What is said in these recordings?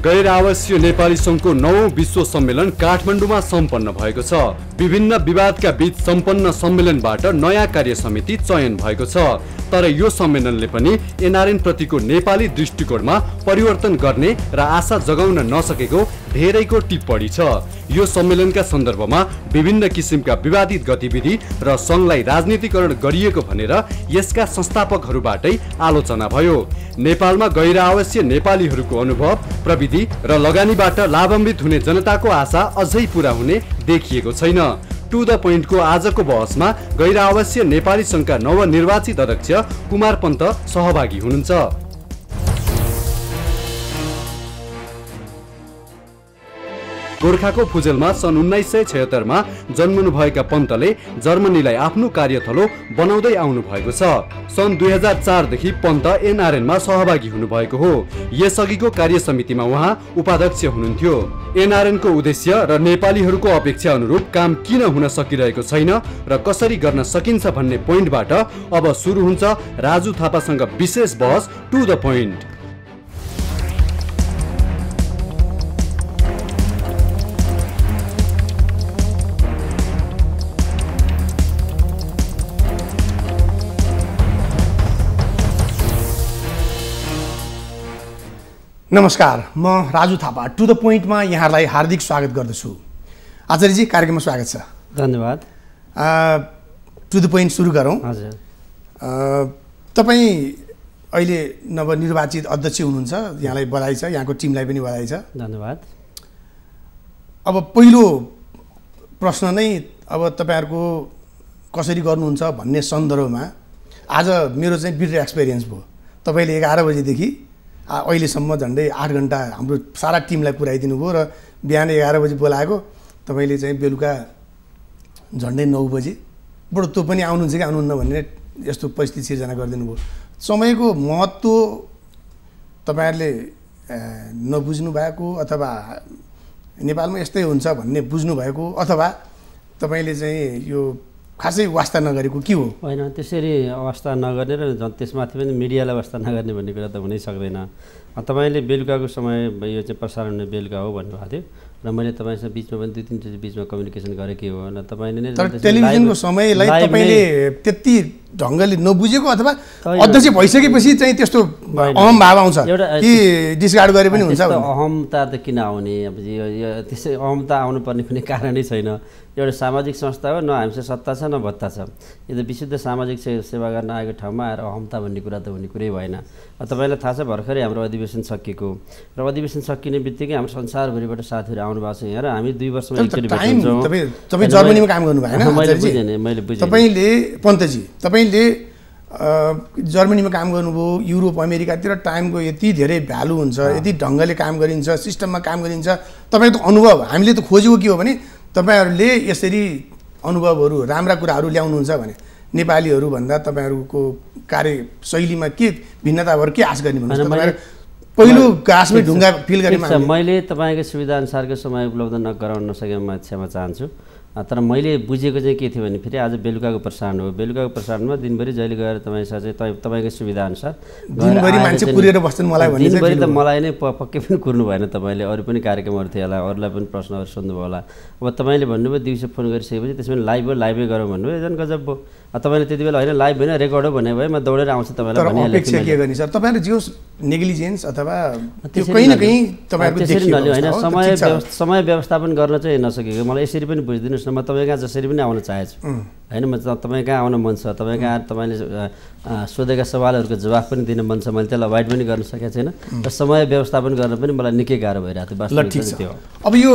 गैर आवासीय नेपाली संघको ९औं विश्व सम्मेलन काठमाडौँमा सम्पन्न भएको छ। विभिन्न विवादका बीच सम्पन्न सम्मेलनबाट नयाँ कार्य समिति चयन भएको छ। तर यो सम्मेलनले पनि एनआरएन प्रतिको नेपाली दृष्टिकोणमा परिवर्तन गर्ने र आशा जगाउन नसकेको धेरैको टिप्पणी छ। यो सम्मेलनका सन्दर्भमा विभिन्न किसिमका विवादित गतिविधि र संघलाई राजनीतिकरण गरिएको भनेर यसका संस्थापकहरूबाटै आलोचना भयो। नेपालमा गैर आवासीय नेपालीहरूको अनुभव, प्रविधि र लगानीबाट लाभान्वित हुने जनताको आशा अझै पूरा हुने देखिएको छैन। टू द पोइन्ट को आजको बहसमा गैर आवासीय नेपाली संघका नवनिर्वाचित अध्यक्ष कुमार पन्त सहभागी हुनुहुन्छ। गोर्खाको फुजेलमा सन् 1976 मा जन्मनुभएका पन्तले जर्मनीलाई आफ्नो कार्यथलो बनाउँदै आउनु भएको छ। सन् 2004 देखि पन्त एनआरएनमा सहभागी हुनुभएको हो। यसअघिको कार्य समितिमा उहाँ उपाध्यक्ष हुनुहुन्थ्यो। एनआरएनको उद्देश्य र नेपालीहरूको अपेक्षा अनुरूप काम किन हुन सकिरहेको छैन र कसरी गर्न सकिन्छ भन्ने पोइन्टबाट अब सुरु हुन्छ राजु थापासँग विशेष बहस टु द पोइन्ट। नमस्कार, म राजु थापा टु द पोइन्टमा यहाँलाई हार्दिक स्वागत गर्दछु। आचार्यजी, कार्यक्रममा स्वागत छ। धन्यवाद। टु द पोइन्ट सुरु गरौँ। हजुर, तपाईँ अहिले नवनिर्वाचित अध्यक्ष हुनुहुन्छ। यहाँलाई बधाई छ, यहाँको टिमलाई पनि बधाई छ। धन्यवाद। अब पहिलो प्रश्न नै अब तपाईँहरूको कसरी गर्नुहुन्छ भन्ने सन्दर्भमा आज मेरो चाहिँ बिटर एक्सपिरियन्स भयो। तपाईँले 11 बजेदेखि अहिलेसम्म झन्डै 8 घन्टा हाम्रो सारा टिमलाई पुऱ्याइदिनु भयो र बिहान 11 बजे बोलाएको तपाईँले चाहिँ बेलुका झन्डै 9 बजे बडो त्यो पनि आउनुहुन्छ कि आउनुहुन्न भन्ने यस्तो परिस्थिति सिर्जना गरिदिनु भयो। समयको महत्त्व तपाईँहरूले नबुझ्नु भएको अथवा नेपालमा यस्तै हुन्छ भन्ने बुझ्नु भएको अथवा तपाईँले चाहिँ यो खासै वास्ता नगरेको के हो? होइन, त्यसरी अवस्था नगर्ने र त्यसमाथि पनि मिडियालाई वास्ता नगर्ने भन्ने कुरा त हुनै सक्दैन। तपाईँले बेलुकाको समय यो चाहिँ प्रसारण हुने बेलुका हो भन्नुभएको थियो र मैले तपाईँसँग बिचमा पनि 2-3 चोटि बिचमा कम्युनिकेसन गरेकै हो। न तपाईँले नै टेलिभिजनको समयलाई तपाईँले त्यति ढङ्गले नबुझेको अथवा अध्यक्ष भइसकेपछि चाहिँ त्यस्तो अहम भाव आउँछ कि डिस्गार्ड गरे पनि हुन्छ। अहमता त किन आउने? अब त्यसै अहमता आउनुपर्ने कुनै कारणै छैन। एउटा सामाजिक संस्था हो, न हामीसँग सत्ता छ न भत्ता छ। यो त विशुद्ध सामाजिक सेवा गर्न आएको ठाउँमा आएर अहमता भन्ने कुरा त हुने कुरै भएन। तपाईँलाई थाहा छ, भर्खरै हाम्रो अधिवेशन सकिएको र अधिवेशन सकिने बित्तिकै हाम्रो संसारभरिबाट साथीहरू आउनु भएको छ यहाँ। र हामी 2 वर्षमा एकचोटि भेट्छौँ। तपाईँ जर्मनीमा काम गर्नु भएन? मैले बुझेँ। तपाईँले जर्मनीमा काम गर्नुभयो, युरोप अमेरिकातिर टाइमको यति धेरै भ्यालु हुन्छ, यति ढङ्गले काम गरिन्छ, सिस्टममा काम गरिन्छ। तपाईँको अनुभव हामीले त खोजेको के हो भने तपाईहरूले यसरी अनुभवहरू राम्रा कुराहरू ल्याउनुहुन्छ भने नेपालीहरू भन्दा तपाईहरूको कार्यशैलीमा के भिन्नताहरू के आश गर्ने भन्नुहुन्छ? तपाईहरु पहिलो गासमै ढुङ्गा फिल गरेमा मैले तपाईको सुविधा अनुसारको समय उपलब्ध नगराउन नसकेमा क्षमा चाहन्छु। तर मैले बुझेको चाहिँ के थियो भने फेरि आज बेलुकाको प्रसारण हो। बेलुकाको प्रसारणमा दिनभरि जहिले गएर तपाईँसँग चाहिँ तपाईँको सुविधा अनुसार दिनभरि मान्छे पुरेर बस्छन्। दिनभरि त मलाई नै पक्कै पनि कुर्नु भएन। तपाईँले अरू पनि कार्यक्रमहरू थियो होला, अरूलाई पनि प्रश्नहरू सोध्नुभयो होला। अब तपाईँले भन्नुभयो दिउँसो फोन गरिसकेपछि त्यसमा लाइभ हो, लाइभै गरौँ भन्नुभयो। झन् गजब हो। तपाईँले त्यति बेला होइन लाइभ होइन रेकर्ड हो भने भए म दौडेर आउँछु तपाईँलाई भनिहालेँ। तपाईँले जियो नेग्लिजेन्स अथवा समय व्यवस्थापन गर्न चाहिँ नसकेको मलाई यसरी पनि बुझिदिनु। म तपाईँ कहाँ जसरी पनि आउन चाहेछु होइन, म तपाईँ कहाँ आउन मन छ, तपाईँ कहाँ तपाईँले सोधेका सवालहरूको जवाफ पनि दिन मन छ। मैले त्यसलाई अभोइड पनि गर्न सकेको छैन र समय व्यवस्थापन गर्न पनि मलाई निकै गाह्रो भइरहेको थियो। अब यो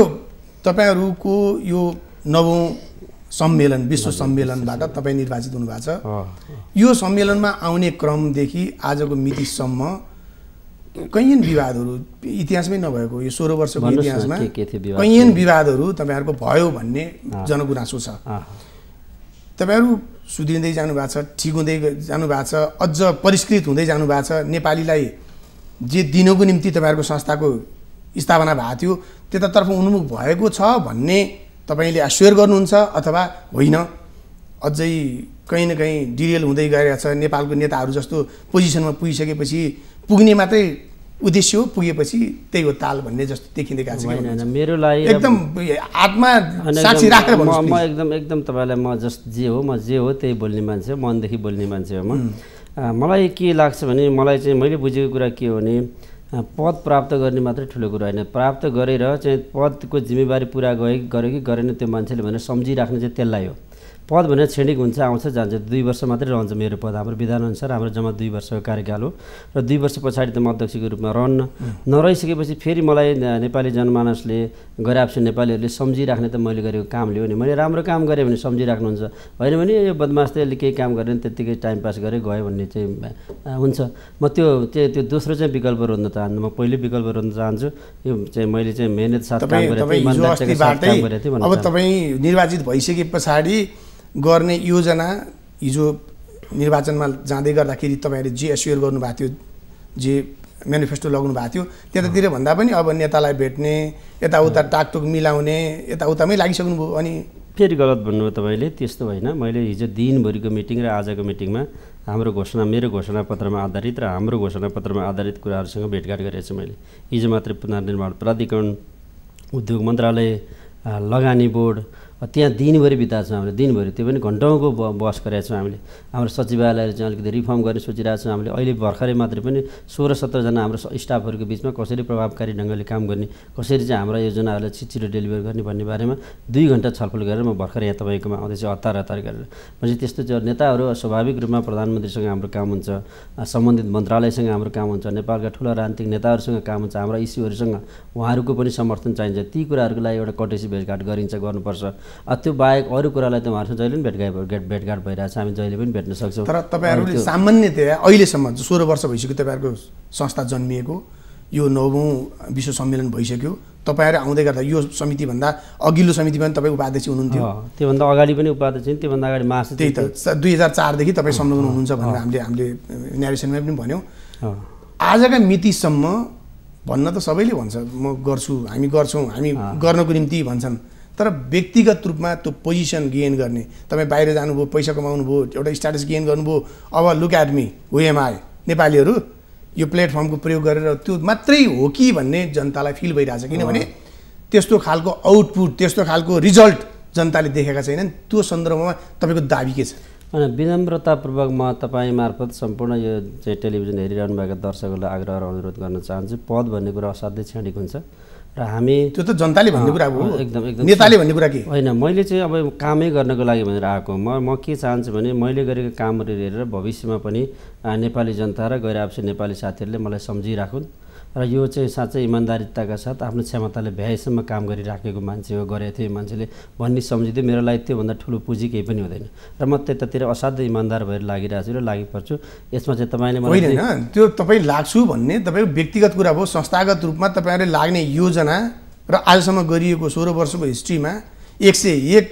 तपाईँहरूको यो 9औं सम्मेलन, विश्व सम्मेलनबाट तपाईँ निर्वाचित हुनुभएको छ। यो सम्मेलनमा आउने क्रमदेखि आजको मितिसम्म कैयन विवादहरू, इतिहासमै नभएको यो 16 वर्षको इतिहासमा कैयन विवादहरू तपाईँहरूको भयो भन्ने जनगुनासो छ। तपाईँहरू सुध्रिँदै जानुभएको छ, ठिक हुँदै जानुभएको छ, अझ परिष्कृत हुँदै जानुभएको छ। नेपालीलाई जे दिनको निम्ति तपाईँहरूको संस्थाको स्थापना भएको थियो त्यतातर्फ उन्मुख भएको छ भन्ने तपाईले एस्योर गर्नुहुन्छ अथवा होइन? अझै कहीँ न कहीँ डिरेल हुँदै गएको छ। नेपालको नेताहरू जस्तो पोजिसनमा पुगिसकेपछि पुग्ने मात्रै उद्देश्य हो पुगेपछि त्यही हो ताल भन्ने जस्तो देखिँदै गएको छ। हैन हैन मेरो लागि एकदम आत्मा साक्षी राखेर भन्छु म एकदम एकदम तपाईलाई म जस्ट जे हो त्यही बोल्ने मान्छे हो, मनदेखि बोल्ने मान्छे हो। मलाई के लाग्छ भने मलाई चाहिँ मैले बुझेको कुरा के हो भने पद प्राप्त गर्ने मात्र ठुलो कुरा हैन, प्राप्त गरेर चाहिँ पदको जिम्मेवारी पूरा गर्यो कि गरेन त्यो मान्छेले भनेर सम्झिराख्नु चाहिँ त्यसलाई हो। पद भने क्षणिक हुन्छ, आउँछ जान्छ, 2 वर्ष मात्रै रहन्छ मेरो पद। हाम्रो विधानअनुसार हाम्रो जम्मा 2 वर्षको कार्यकाल हो र 2 वर्ष पछाडि त म अध्यक्षको रूपमा रहन्न। नरहिसकेपछि फेरि मलाई नेपाली जनमानसले गराएपछि नेपालीहरूले सम्झिराख्ने त मैले गरेको कामले हो नि। मैले राम्रो काम गरेँ भने सम्झिराख्नुहुन्छ, होइन भने यो बदमासले अहिले केही काम गरेन त्यत्तिकै टाइम पास गरेर गयो भन्ने चाहिँ हुन्छ। म त्यो दोस्रो चाहिँ विकल्प रोज्न चाहन्न, म पहिलो विकल्प रोज्न चाहन्छु। यो चाहिँ मैले चाहिँ मेहनत साथ काम गरेँ थिएँ। अब तपाईँ निर्वाचित भइसके पछाडि गर्ने योजना हिजो निर्वाचनमा जाँदै गर्दाखेरि तपाईहरुले जे एस्योर गर्नु भएको थियो, जे म्यानिफेस्टो लगाउनु भएको थियो, त्यतातिर भन्दा पनि अब नेतालाई भेट्ने, यताउता टाकटुक मिलाउने, यताउतामै लागिसक्नुभयो। अनि फेरि गलत भन्नुभयो तपाईले, त्यस्तो हैन। मैले हिजो दिनभरिको मिटिङ र आजको मिटिङमा हाम्रो घोषणा, मेरो घोषणापत्रमा आधारित र हाम्रो घोषणापत्रमा आधारित कुराहरुसँग भेटघाट गरेको छु। मैले हिजो मात्र पुनर्निर्माण प्राधिकरण, उद्योग मन्त्रालय, लगानी बोर्ड, त्यहाँ दिनभरि बिताएको छौं हामीले, दिनभरि त्यो पनि घण्टौँको बहस गरेका छौं हामीले। हाम्रो सचिवालयले चाहिँ अलिकति रिफर्म गर्ने सोचिरहेका छौं हामीले। अहिले भर्खरै मात्र पनि 16-17 जना हाम्रो स्टाफहरूको बिचमा कसरी प्रभावकारी ढङ्गले काम गर्ने, कसरी चाहिँ हाम्रा योजनाहरूलाई छिटो डेलिभर गर्ने भन्ने बारेमा 2 घण्टा छलफल गरेर म भर्खरै यहाँ तपाईकोमा आउँदैछु, हतार गरेर। भने त्यस्तो चाहिँ नेताहरू स्वाभाविक रूपमा प्रधानमन्त्रीसँग हाम्रो काम हुन्छ, सम्बन्धित मन्त्रालयसँग हाम्रो काम हुन्छ, नेपालका ठुला राजनीतिक नेताहरूसँग काम हुन्छ, हाम्रा इस्युहरूसँग उहाँहरूको पनि समर्थन चाहिन्छ। ती कुराहरूको लागि एउटा कटेसी भेटघाट गरिन्छ, गर्नुपर्छ। त्यो बाहेक अरू कुरालाई त उहाँहरूसँग जहिले पनि भेटघाट भइरहेछ, हामी जहिले पनि भेट्न सक्छौँ। तर तपाईँहरूले सामान्यतया अहिलेसम्म 16 वर्ष भइसक्यो तपाईँहरूको संस्था जन्मिएको, यो 9औं विश्व सम्मेलन भइसक्यो। तपाईहरु आउँदै गर्दा यो समितिभन्दा अघिल्लो समितिमा तपाईं उपाध्यक्ष हुनुहुन्थ्यो, त्योभन्दा अगाडि पनि उपाध्यक्ष, त्योभन्दा अगाडि महासचिव। त्यही त 2004 देखि तपाईं संलग्न हुनुहुन्छ भनेर हामीले न्यारेसनमै पनि भन्यौँ। आजका मितिसम्म भन्न त सबैले भन्छ म गर्छु, हामी गर्छौँ, हामी गर्नको निम्ति भन्छन्, तर व्यक्तिगत रूपमा त्यो पोजिसन गेन गर्ने, तपाईं बाहिर जानुभयो, पैसा कमाउनुभयो, एउटा स्ट्याटस गेन गर्नुभयो। अब look at me, who am I. नेपालीहरू यो प्लेटफर्मको प्रयोग गरेर त्यो मात्रै हो कि भन्ने जनतालाई फिल भइरहेछ, किनभने त्यस्तो खालको आउटपुट, त्यस्तो खालको रिजल्ट जनताले देखेका छैनन्। त्यो सन्दर्भमा तपाईको दाबी के छ? अनि विनम्रतापूर्वक म तपाईँ मार्फत सम्पूर्ण यो चाहिँ टेलिभिजन हेरिरहनुभएका दर्शकहरूलाई आग्रह र अनुरोध गर्न चाहन्छु, पद भन्ने कुरा असाध्यै क्षणिक हुन्छ र हामी त्यो त जनताले भन्ने कुरा हो, एकदम नेताले भन्ने कुरा के हैन। मैले चाहिँ अब कामै गर्नको लागि भनेर आएको। म के चाहन्छु भने मैले गरेको कामहरू हेरेर भविष्यमा पनि नेपाली जनता र गैरआवश्यक नेपाली साथीहरूले मलाई सम्झिराखुन् र यो चाहिँ साँच्चै इमानदारीताका साथ आफ्नो क्षमताले भ्याएसम्म काम गरिराखेको मान्छे हो, गरेको थियो मान्छेले भन्ने सम्झिँदै मेरो लागि त्योभन्दा ठुलो पुँजी केही पनि हुँदैन र म त्यतातिर असाध्यै इमान्दार भएर लागिरहेको छु र लागिपर्छु। यसमा चाहिँ तपाईँले मलाई हैन त्यो तपाईँ लाग्छु भन्ने तपाईँको व्यक्तिगत कुरा हो। संस्थागत रूपमा तपाईँहरूले लाग्ने योजना र आजसम्म गरिएको 16 वर्षको हिस्ट्रीमा 101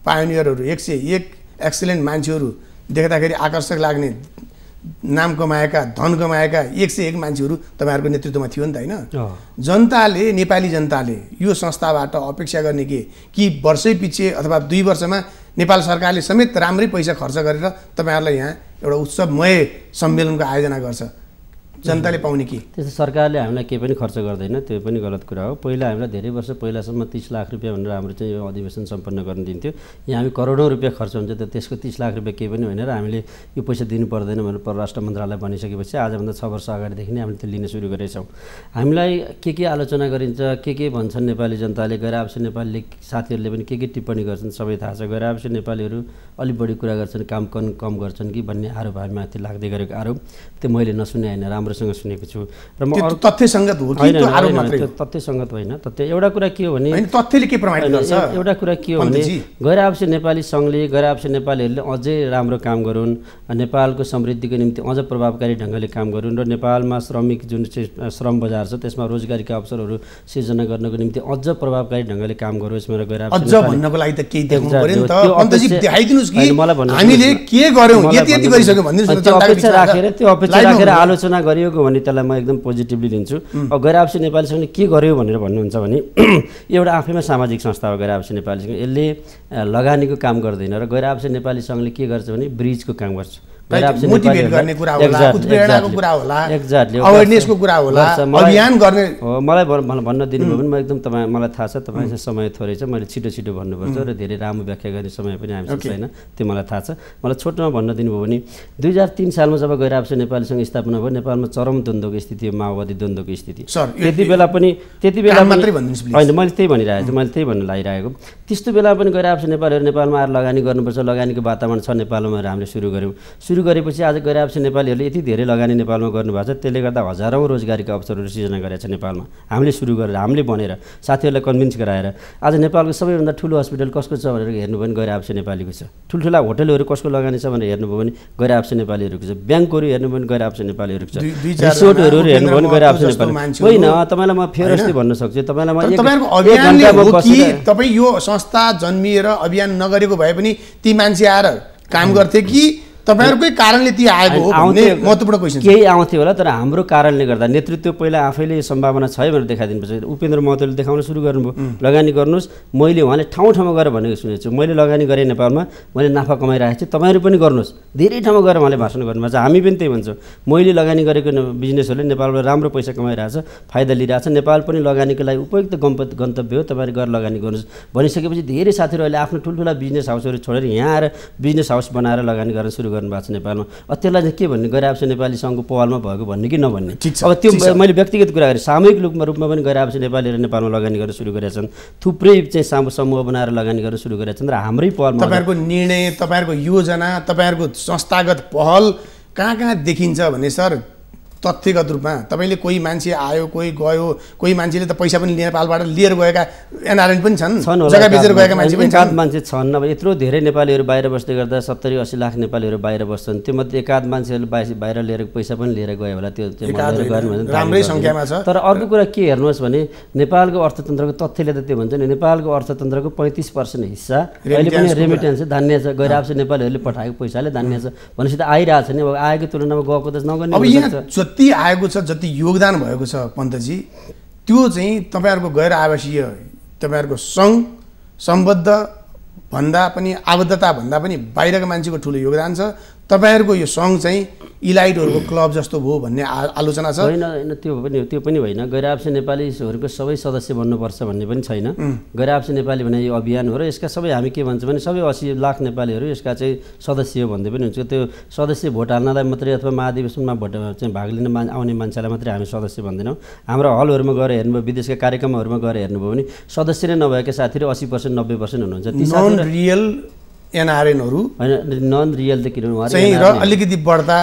पायोनियरहरू, 101 एक्सिलेन्ट मान्छेहरू देख्दाखेरि आकर्षक लाग्ने, नाम कमाएका, धन कमाएका 101 मान्छेहरू तपाईहरुको नेतृत्वमा थियो नि त, हैन? जनताले, नेपाली जनताले यो संस्थाबाट अपेक्षा गर्ने कि वर्षै पछि अथवा 2 वर्षमा नेपाल सरकारले समेत राम्रै पैसा खर्च गरेर तपाईहरुलाई यहाँ एउटा उत्सवमय सम्मेलनको आयोजना गर्छ, जनताले पाउने के? त्यस्तो सरकारले हामीलाई केही पनि खर्च गर्दैन, त्यो पनि गलत कुरा हो। पहिला हामीलाई धेरै वर्ष पहिलासम्म 30 लाख रुपैयाँ भनेर हाम्रो चाहिँ यो अधिवेशन सम्पन्न गर्न दिन्थ्यो। यहाँ हामी करोडौं रुपैयाँ खर्च हुन्छ, त त्यसको 30 लाख रुपैयाँ केही पनि होइन र हामीले यो पैसा दिनु पर्दैन भनेर परराष्ट्र मन्त्रालय भनिसकेपछि आजभन्दा 6 वर्ष अगाडिदेखि नै हामीले त्यो लिन सुरु गरेछौँ। हामीलाई के आलोचना गरिन्छ, के भन्छन् नेपाली जनताले, गैरआवश्यक नेपाली साथीहरूले पनि के टिप्पणी गर्छन् सबै थाहा छ। गैरआवश्यक नेपालीहरू अलि बढी कुरा गर्छन्, काम कम गर्छन् कि भन्ने आरोप हामीमाथि लाग्दै गरेको आरोप त्यो मैले नसुने हैन, राम्रोसँग सुनेको छु र म तथ्यसङ्गत हो कि त्यो आरोप मात्रै हो? तथ्यसङ्गत होइन। तथ्य एउटा कुरा के हो भने तथ्यले के प्रमाणित गर्छ? एउटा कुरा के हो भने गैरआवश्यक नेपाली संघले, गैरआवश्यक नेपालीहरूले अझै राम्रो काम गरून्, नेपालको समृद्धिको निम्ति अझ प्रभावकारी ढङ्गले काम गरून् र नेपालमा श्रमिक जुन चाहिँ श्रम बजार छ त्यसमा रोजगारीका अवसरहरू सिर्जना गर्नको निम्ति अझ प्रभावकारी ढङ्गले काम गरोस् भनेर गैरआवश्यक अझ भन्नको लागि त केही देख्नु पर्यो नि त। अन्तजी देखाइदिनुस् कि हामीले के गर्यौं, यति गरिसक्यो भन्दिनुस्। त्यो अपेक्षा राखेर आलोचना गरिएको भने त्यसलाई म एकदम पोजिटिभली लिन्छु। अब गैरआवश्यक नेपाली संघले के गर्यो भनेर भन्नुहुन्छ भने एउटा आफैमा सामाजिक संस्था हो गैरआवश्यक नेपाली संघ, यसले लगानीको काम गर्दैन। र गैरआवश्यक नेपाली संघले के गर्छ भने ब्रिजको काम गर्छ, मोटिभेट गर्ने कुरा होला, उत्प्रेरणाको कुरा होला, अवेरनेसको कुरा होला, अभियान गर्ने। मलाई भन्न दिनुभयो भने म एकदम तपाईँ, मलाई थाहा छ तपाईसँग समय थोरै छ, मैले छिटो छिटो भन्नुपर्छ र धेरै राम्रो व्याख्या गर्ने समय पनि हामीसँग छैन, त्यो मलाई थाहा छ। मलाई छोटोमा भन्न दिनुभयो भने 2003 सालमा जब गैरआपसी नेपालीसँग स्थापना भयो, नेपालमा चरम द्वन्द्वको स्थिति, माओवादी द्वन्द्वको स्थिति, त्यति बेला मात्रै भन्दिनुस् हैन, मैले त्यही भनिरहेको छु, मैले त्यही भन्न लागिरहेको। त्यस्तो बेला पनि गैरआपसी नेपालीहरू नेपालमा आएर लगानी गर्नुपर्छ, लगानीको वातावरण छ नेपालमा, हामीले सुरु गर्यौं। सुरु गरेपछि आज गैरआपसी नेपालीहरूले यति धेरै लगानी नेपालमा गर्नुभएको छ, त्यसले गर्दा हजारौं रोजगारीका अवसरहरू सृजना गरेको छ नेपालमा। हामीले सुरु गरेर, हामीले बनेर, साथीहरूलाई कन्भिन्स गराएर आज नेपालको सबैभन्दा ठुलो हस्पिटल कसको छ भनेर हेर्नु भने गैरआपसी नेपालीको छ, ठुल्ठुला होटलहरू कसको लगानी छ भनेर हेर्नु भने गैरआपसी नेपालीहरूको छ, ब्याङ्कहरू हेर्नु भने गैरआपसी नेपालीहरूको छ, रिसोर्टहरू हेर्नु भने गैरआपसी नेपाली होइन। तपाईँलाई म फेरि अस्ति भन्न सक्छु, तपाईँलाई म तपाईँको अभियानले हो कि तपाई यो संस्था जन्मिएर अभियान नगरेको भए पनि ती मान्छे आएर काम गर्थे कि तपाईहरुकै कारणले ती आएको हो भन्ने महत्त्वपूर्ण क्वेशन केही आउँथ्यो होला। तर हाम्रो कारणले गर्दा नेतृत्व पहिला आफैले सम्भावना छ भनेर देखाइदिनुपर्छ। उपेन्द्र महतोले देखाउन सुरु गर्नुभयो, लगानी गर्नुस्, मैले उहाँले ठाउँ ठाउँमा गरेर भनेको सुनेको छु, मैले लगानी गरेँ नेपालमा, मैले नाफा कमाइरहेको छु, तपाईहरु पनि गर्नुस्, धेरै ठाउँमा गरेर उहाँले भाषण गर्नुभएको छ। हामी पनि त्यही भन्छौँ, मैले लगानी गरेको बिजनेसहरूले नेपालमा राम्रो पैसा कमाइरहेछ, फाइदा लिइरहेछ, नेपाल पनि लगानीको लागि उपयुक्त गन्तव्य हो, तपाईहरु गरेर लगानी गर्नुस् भनिसकेपछि धेरै साथीहरु अहिले आफ्नो ठुल्ठुला बिजनेस हाउसहरु छोडेर यहाँ आएर बिजनेस हाउस बनाएर लगानी गर्न सुरु गर्नुभएको छ नेपालमा। त्यसलाई के भन्ने, गैरआपसी नेपाली सङ्घको पहलमा भएको भन्ने कि नभन्ने, अब त्यो मैले व्यक्तिगत कुरा गरेँ। सामूहिक रूपमा पनि गैरआपसी नेपालीहरू नेपालमा लगानी गर्न सुरु गरेका छन्, थुप्रै चाहिँ सामु समूह बनाएर लगानी गर्न सुरु गरेका छन् र हाम्रै पहलमा। तपाईँहरूको निर्णय, तपाईँहरूको योजना, तपाईँहरूको संस्थागत पहल कहाँ कहाँ देखिन्छ भने सर तथ्यगत रूपमा तपाईले कोही मान्छे आयो, कोही गयो, कोही मान्छेले त पैसा पनि नेपालबाट लिएर गएका एनआरएन पनि छन्, जग्गा बेचेर गएका मान्छे पनि छन्, मान्छे छन्। अब यत्रो धेरै नेपालीहरू बाहिर बस्दै गर्दा 70-80 लाख नेपालीहरू बाहिर बस्छन्, त्यो मध्ये एकाध मान्छेहरू बाहिर लिएर पैसा पनि लिएर गयो होला, त्यो राम्रै संख्यामा छ। तर अर्को कुरा के हेर्नुहोस् भने नेपालको अर्थतन्त्रको तथ्यले त त्यो भन्छ नि, नेपालको अर्थतन्त्रको 35% हिस्सा अहिले पनि रेमिटेन्स धान्य छ, गैरआपसी नेपालीहरूले पठाएको पैसाले धान्य छ भनेपछि त आइरहेछ नि। अब आएको तुलनामा गएको त नगर्ने जति आएको छ, जति योगदान भएको छ पन्तजी, त्यो चाहिँ तपाईहरुको गैर आवासीय, तपाईहरुको संघ सम्बद्ध भन्दा पनि, आबद्धता भन्दा पनि बाहिरको मान्छेको ठुलो योगदान छ। तपाईहरुको यो संघ चाहिँ इलाइटहरुको क्लब जस्तो भयो भन्ने आलोचना छ। हैन हैन, त्यो पनि होइन, गैरआपसी नेपालीहरुको सबै सदस्य बन्नुपर्छ भन्ने पनि छैन। गैरआपसी नेपाली भने यो अभियान हो र यसका सबै, हामी के भन्छौँ भने सबै 80 लाख नेपालीहरु यसका चाहिँ सदस्य हो भन्दै पनि हुन्छ। त्यो सदस्य भोट हाल्नलाई मात्रै अथवा महाधिवेशनमा भोट चाहिँ भाग लिन आउने मान्छेलाई मात्रै हामी सदस्य भन्दैनौँ। हाम्रो हलहरुमा गएर हेर्नुभयो, विदेशका कार्यक्रमहरुमा गएर हेर्नुभयो भने सदस्य नै नभएका साथीहरु 80% 90% हुनुहुन्छ। ती साथीहरु रियल एनआरएनहरु हैन, नन रियल त किन उहाँहरु चाहिँ र अलिकति बढ्दा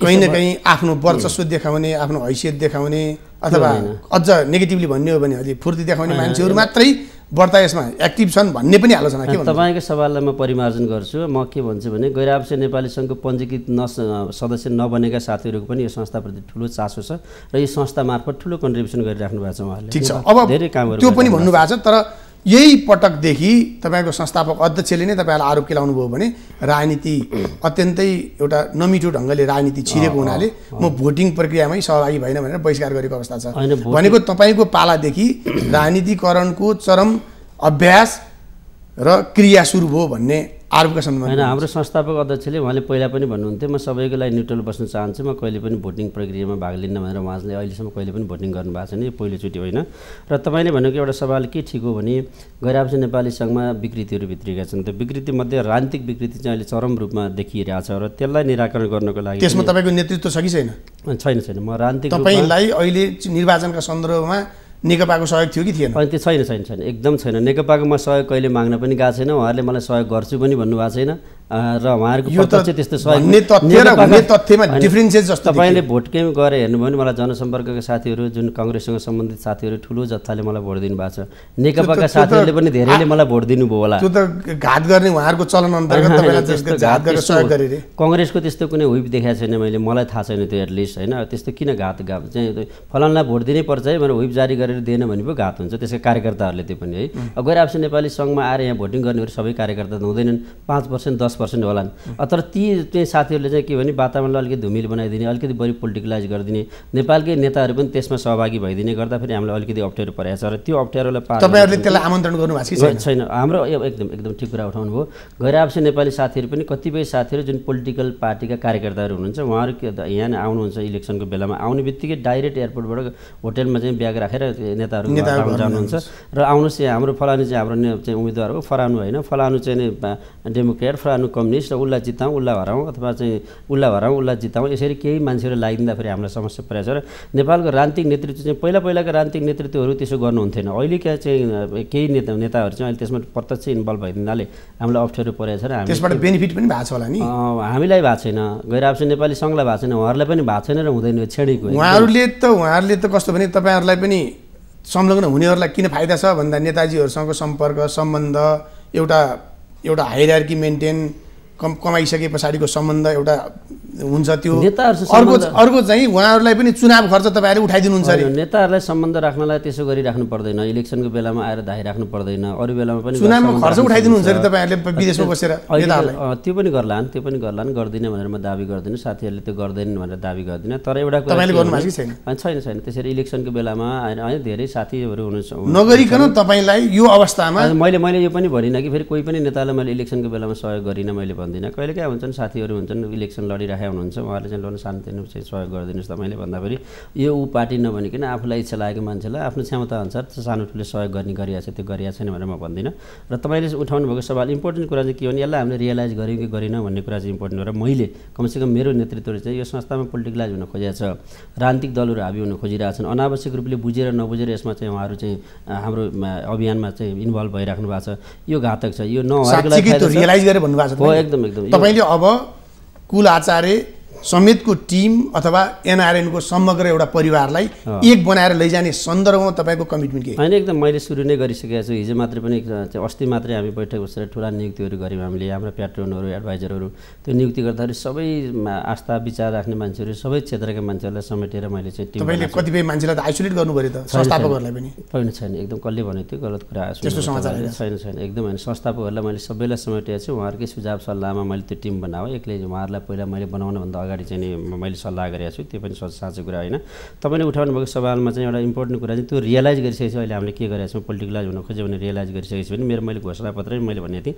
कहीं न कहीं आफ्नो वर्चस्व देखाउने, आफ्नो हैसियत देखाउने, अथवा अझ नेगेटिभली भन्ने हो भने अलि फुर्ती देखाउने मान्छेहरु मात्रै बढ्ता यसमा एक्टिभ छन् भन्ने पनि आलोचना के भन्छ। तपाईको सवाललाई म परिमार्जन गर्छु, म के भन्छु भने गैरआपसी नेपाली संघको पञ्जीकृत सदस्य नबनेका साथीहरुको पनि यो संस्थाप्रति ठुलो चासो छ र यो संस्था मार्फत ठुलो कन्ट्रिब्युसन गरिराख्नु भएको छ उहाँहरुले। ठीक छ, अब धेरै कामहरु त्यो पनि भन्नु भएको छ। तर यही पटकदेखि तपाईको संस्थापक अध्यक्षले नै तपाईलाई आरोप के लाउनुभयो भने राजनीति अत्यन्तै एउटा नमिठो ढङ्गले राजनीति छिरेको हुनाले म भोटिङ प्रक्रियामै सहभागी भएन भनेर बहिष्कार गरेको अवस्था छ भनेको तपाईको पालादेखि राजनीतिकरणको चरम अभ्यास र क्रिया सुरु भयो भन्ने आरोपका सम्बन्धमा। हैन, हाम्रो संस्थापक अध्यक्षले उहाँले पहिला पनि भन्नुहुन्थ्यो म सबैको लागि न्युट्रल बस्न चाहन्छु, म कहिले पनि भोटिङ प्रक्रियामा भाग लिन्न भनेर उहाँले अहिलेसम्म कहिले पनि भोटिङ गर्नुभएको छैन, यो पहिलोचोटि होइन। र तपाईँले भनेको एउटा सवाल के ठिक हो भने गैरआपसी नेपाली सङ्घमा विकृतिहरू भित्रिएका छन्, त्यो विकृतिमध्ये राजनीतिक विकृति चाहिँ अहिले चरम रूपमा देखिरहेको छ र त्यसलाई निराकरण गर्नको लागि त्यसमा तपाईँको नेतृत्व छ कि छैन? छैन, म राजनीतिक तपाईँलाई अहिले निर्वाचनका सन्दर्भमा नेकपाको सहयोग थियो कि थिएन? त्यो छैन, एकदम छैन। नेकपाको म सहयोग कहिले माग्न पनि गएको छैन, उहाँहरूले मलाई सहयोग गर्छु पनि भन्नुभएको छैन र उहाँहरूको प्रत्यक्ष त्यस्तो सहयोग। तपाईँले भोटकै गएर हेर्नुभयो भने मलाई जनसम्पर्कका साथीहरू, जुन काङ्ग्रेससँग सम्बन्धित साथीहरू ठुलो जत्थाले मलाई भोट दिनुभएको छ, नेकपाका साथीहरूले पनि धेरैले मलाई भोट दिनुभयो होला। त्यो त घात गर्ने उहाँहरूको चलन अन्तर्गत तपाईलाई घात गरेर सहयोग गरे रे। काङ्ग्रेसको त्यस्तो कुनै हुइप देखाएको छैन मैले, मलाई थाहा छैन त्यो एटलिस्ट हैन। त्यस्तो किन घात चाहिँ फलानलाई भोट दिनै पर्छ है भनेर हुइप जारी गरेर दिएन भने पो घात हुन्छ त्यसका कार्यकर्ताहरूले, त्यो पनि है। गैरआपसी नेपाली सङ्घमा आएर यहाँ भोटिङ गर्नेहरू सबै कार्यकर्ता हुँदैनन्, 5% 10 10% होला तर ती त्यही साथीहरुले चाहिँ के भने वातावरणलाई अलिकति धुमिल बनाइदिने अलिकति बढी पोलिटिकलाइज गर्दिने नेपालकै नेताहरु पनि त्यसमा सहभागी भइदिने गर्दा फेरि हामीलाई अलिकति अप्ठ्यारो परेछ र त्यो अप्ठ्यारोलाई पार तपाईहरुले त्यसलाई आमन्त्रण गर्नु भएको छैन छैन हाम्रो एकदम ठीक कुरा उठाउनु भयो गैरावश्य नेपाली साथीहरु पनि कतिबेर साथीहरु जुन पोलिटिकल पार्टीका कार्यकर्ताहरु हुनुहुन्छ उहाँहरु यहाँ आउनुहुन्छ इलेक्सनको बेलामा आउने बित्तिकै डाइरेक्ट एयरपोर्टबाट होटलमा चाहिँ ब्याग राखेर नेताहरु जानुहुन्छ र आउनुस् यहाँ हाम्रो फलानु चाहिँ हाम्रो चाहिँ उम्मेदवार हो फलानु हैन फलानु चाहिँ डेमोक्रेट फलानु कम्युनिस्ट र उल्ला जिताऊ उल्ला हराऊ अथवा चाहिँ उल्ला हराऊ उल्ला जिताऊ यसरी केही मान्छेहरु लागिदिँदा फेरि हामीलाई समस्या परेछ र नेपालको राजनीतिक नेतृत्व चाहिँ पहिलाका राजनीतिक नेतृत्वहरु त्यसो गर्नुहुन्थेन अहिलेका चाहिँ केही नेताहरु चाहिँ अहिले त्यसमा प्रत्यक्ष इन्भल्भ भइदिनाले हामीलाई अप्ठ्यारो परेछ र हामी त्यसबाट बेनिफिट पनि भएको छ होला नि हामीलाई भएको छैन गैरावश्य नेपाली संघलाई भएको छैन उहाँहरुलाई पनि भएको छैन र हुँदैन छेडेको उहाँहरुले त कस्तो भने तपाईहरुलाई पनि संलग्न हुनेहरुलाई किन फाइदा छ भन्दा नेताजीहरुसँगको सम्पर्क सम्बन्ध एउटा हायरार्की मेन्टेन कमाइसके पछाडीको सम्बन्ध एउटा हुन्छ त्यो अर्को चाहिँ उहाँहरुलाई पनि चुनाव खर्च तपाईहरुले उठाइदिनुहुन्छ अरे नेताहरुलाई सम्बन्ध राख्नलाई त्यसो गरी राख्नु पर्दैन इलेक्सनको बेलामा आएर धाइ राख्नु पर्दैन अरु बेलामा पनि चुनावमा खर्च उठाइदिनुहुन्छ अरे तपाईहरुले विदेशमा बसेर नेताहरुलाई त्यो पनि गर्लान् गर्दिन भनेर म दाबी गर्दिन साथीहरुले त्यो गर्दैनन् भनेर दाबी गर्दिन तर एउटा कुरा तपाईले गर्नु भएको छैन त्यसरी इलेक्सनको बेलामा हैन धेरै साथीहरु हुनुहुन्छ नगरिकन तपाईलाई यो अवस्थामा मैले यो पनि भनिन कि फेरि कोही पनि नेतालाई मैले इलेक्सनको बेलामा सहयोग गरिन मैले भन्दिन कहिले के हुन्छन् साथीहरु हुन्छन् इलेक्सन लडिरा हुन्छ उहाँले चाहिँ लोन शान्तिनु चाहिँ सहयोग गरिदिनुस् तपाईले भन्दा फेरि यो पार्टी नभनिकन आफूलाई इच्छा लागेको मान्छेलाई आफ्नो क्षमता अनुसार सानो ठुलो सहयोग गर्ने गरिरहेछ त्यो गरिरहेछ नि भनेर म भन्दिनँ र तपाईले उठाउनु भएको सवाल इम्पोर्टेन्ट कुरा चाहिँ के हो नि यसलाई हामीले रियलाइज गर्यौँ कि गरेनौँ भन्ने कुरा चाहिँ इम्पोर्टेन्ट हो र मैले कमसेकम मेरो नेतृत्वले चाहिँ यो संस्थामा पोलिटिकलाइज हुन खोजेछ राजनीतिक दलहरु हाबी हुन खोजिरहेछन् अनावश्यक रूपले बुझेर नबुझेर यसमा चाहिँ उहाँहरु चाहिँ हाम्रो अभियानमा चाहिँ इन्भल्भ भइराख्नु भएको छ यो घातक छ यो नहोलाको लागि त्यो रियलाइज गरे भन्नु भएको छ हो एकदम तपाईले अब कुल आचार्य समेतको टिम अथवा एनआरएन को समग्र एउटा परिवारलाई एक बनाएर लैजाने सन्दर्भमा तपाईको कमिटमेन्ट के हैन एकदम मैले सुरु नै गरिसकेको छु हिजो मात्र पनि अस्ति मात्रै हामी बैठक बसेर ठूला नियुक्तिहरु गर्यौं हामीले हाम्रो प्याट्रोनहरु एडभाइजरहरु त्यो नियुक्ति गर्दाखेरि सबै आस्था विचार राख्ने मान्छेहरु सबै क्षेत्रका मान्छेहरुलाई समेटेर मैले चाहिँ टिम तपाईले कतिबेर मान्छेलाई त आइसोलेट गर्नुपर्यो त संस्थापकहरुलाई पनि छैन छैन एकदम कल्ले भन्यो त्यो गलत कुरा हो त्यस्तो समाचार छैन एकदम हैन संस्थापकहरुलाई मैले सबैलाई समेटेको छु उहाँहरुकै सुझाव सल्लाहमा मैले त्यो टिम बनाऊ एक्लै उहाँहरुलाई पहिला मैले बनाउन भन्दा चाहिँ मैले सल्लाह गरेको छु त्यो पनि साँचो कुरा होइन तपाईले उठाउनु भएको सवालमा चाहिँ एउटा इम्पोर्टेन्ट कुरा चाहिँ त्यो रियलाइज गरिसकेको छु अहिले हामीले के गरेका छौँ पोलिटिकलाइज हुन खोज्यो भने रियलाइज गरिसकेको छु भने मैले घोषणापत्रमा मैले भनेको थिएँ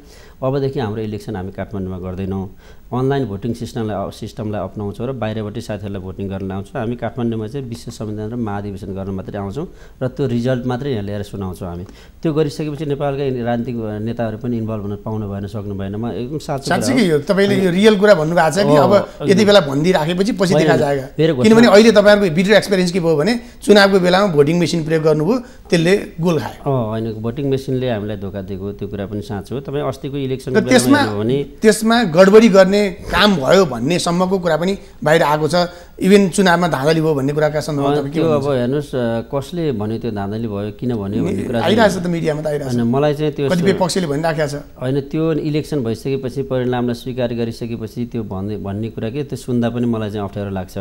अबदेखि हाम्रो इलेक्सन हामी काठमाडौँमा गर्दैनौँ अनलाइन भोटिङ सिस्टमलाई अपनाउँछौँ र बाहिरबाट साथीहरूलाई भोटिङ गर्न आउँछौँ हामी काठमाडौँमा चाहिँ विश्व संविधान र महाधिवेशन गर्न मात्रै आउँछौँ र त्यो रिजल्ट मात्रै यहाँ ल्याएर सुनाउँछौँ हामी त्यो गरिसकेपछि नेपालका राजनीतिक नेताहरू पनि इन्भल्भ हुन पाउनु भएन सक्नु भएन म एकदम साँचो तपाईले यो रियल कुरा भन्नुभएको छ कि अब यति बेला भनिदिराखेपछि पछि देखा जाएगा किनभने अहिले तपाईहरुको बिटर एक्सपेरियन्स के भयो भने चुनावको बेलामा भोटिङ मेसिन प्रयोग गर्नुभयो त्यसले गोल खायो हैन भोटिङ मेसिनले हामीलाई धोका दिएको त्यो कुरा पनि साँचो हो तपाई अस्तिको इलेक्सनको बेलामा हो भने त्यसमा गडबडी गर्ने काम भयो भन्ने सम्मको कुरा पनि बाहिर आएको छ इभन चुनावमा धाँधली भयो भन्ने कुराका सन्दर्भमा के अब हेर्नुस् कसले भन्यो त्यो धाँधली भयो किन भन्यो भन्ने कुरा आइराछ त मिडियामा त आइराछ मलाई चाहिँ त्यो कतिपय पक्षले भनिराखेको छ हैन त्यो इलेक्सन भइसकेपछि परिणामलाई स्वीकार गरिसकेपछि त्यो भन्ने कुरा के त्यो सुन्दा पनि मलाई चाहिँ अप्ठ्यारो लाग्छ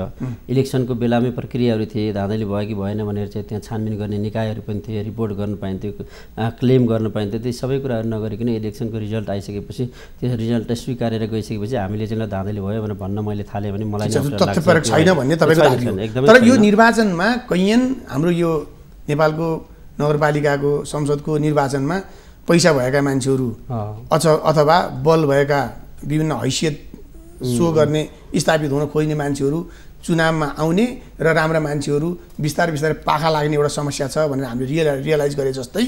इलेक्सनको बेलामै प्रक्रियाहरू थिए धाँधली भयो कि भएन भनेर चाहिँ त्यहाँ छानबिन गर्ने निकायहरू पनि थिए रिपोर्ट गर्न पाइन्थ्यो क्लेम गर्न पाइन्थ्यो त्यो सबै कुराहरू नगरिकन इलेक्सनको रिजल्ट आइसकेपछि त्यो रिजल्टलाई स्वीकारेर गइसकेपछि हामीले चाहिँ धाँधली भयो भनेर भन्न मैले थालेँ भने मलाई तथ्यपरक छैन भन्ने तपाईको तर यो निर्वाचनमा कैयन हाम्रो यो नेपालको नगरपालिकाको संसदको निर्वाचनमा पैसा भएका मान्छेहरू अथवा बल भएका विभिन्न हैसियत सो गर्ने स्थापित हुन खोज्ने मान्छेहरू चुनावमा आउने र राम्रा मान्छेहरू बिस्तारै बिस्तारै पाखा लाग्ने एउटा समस्या छ भनेर हामीले रियलाइज गरे जस्तै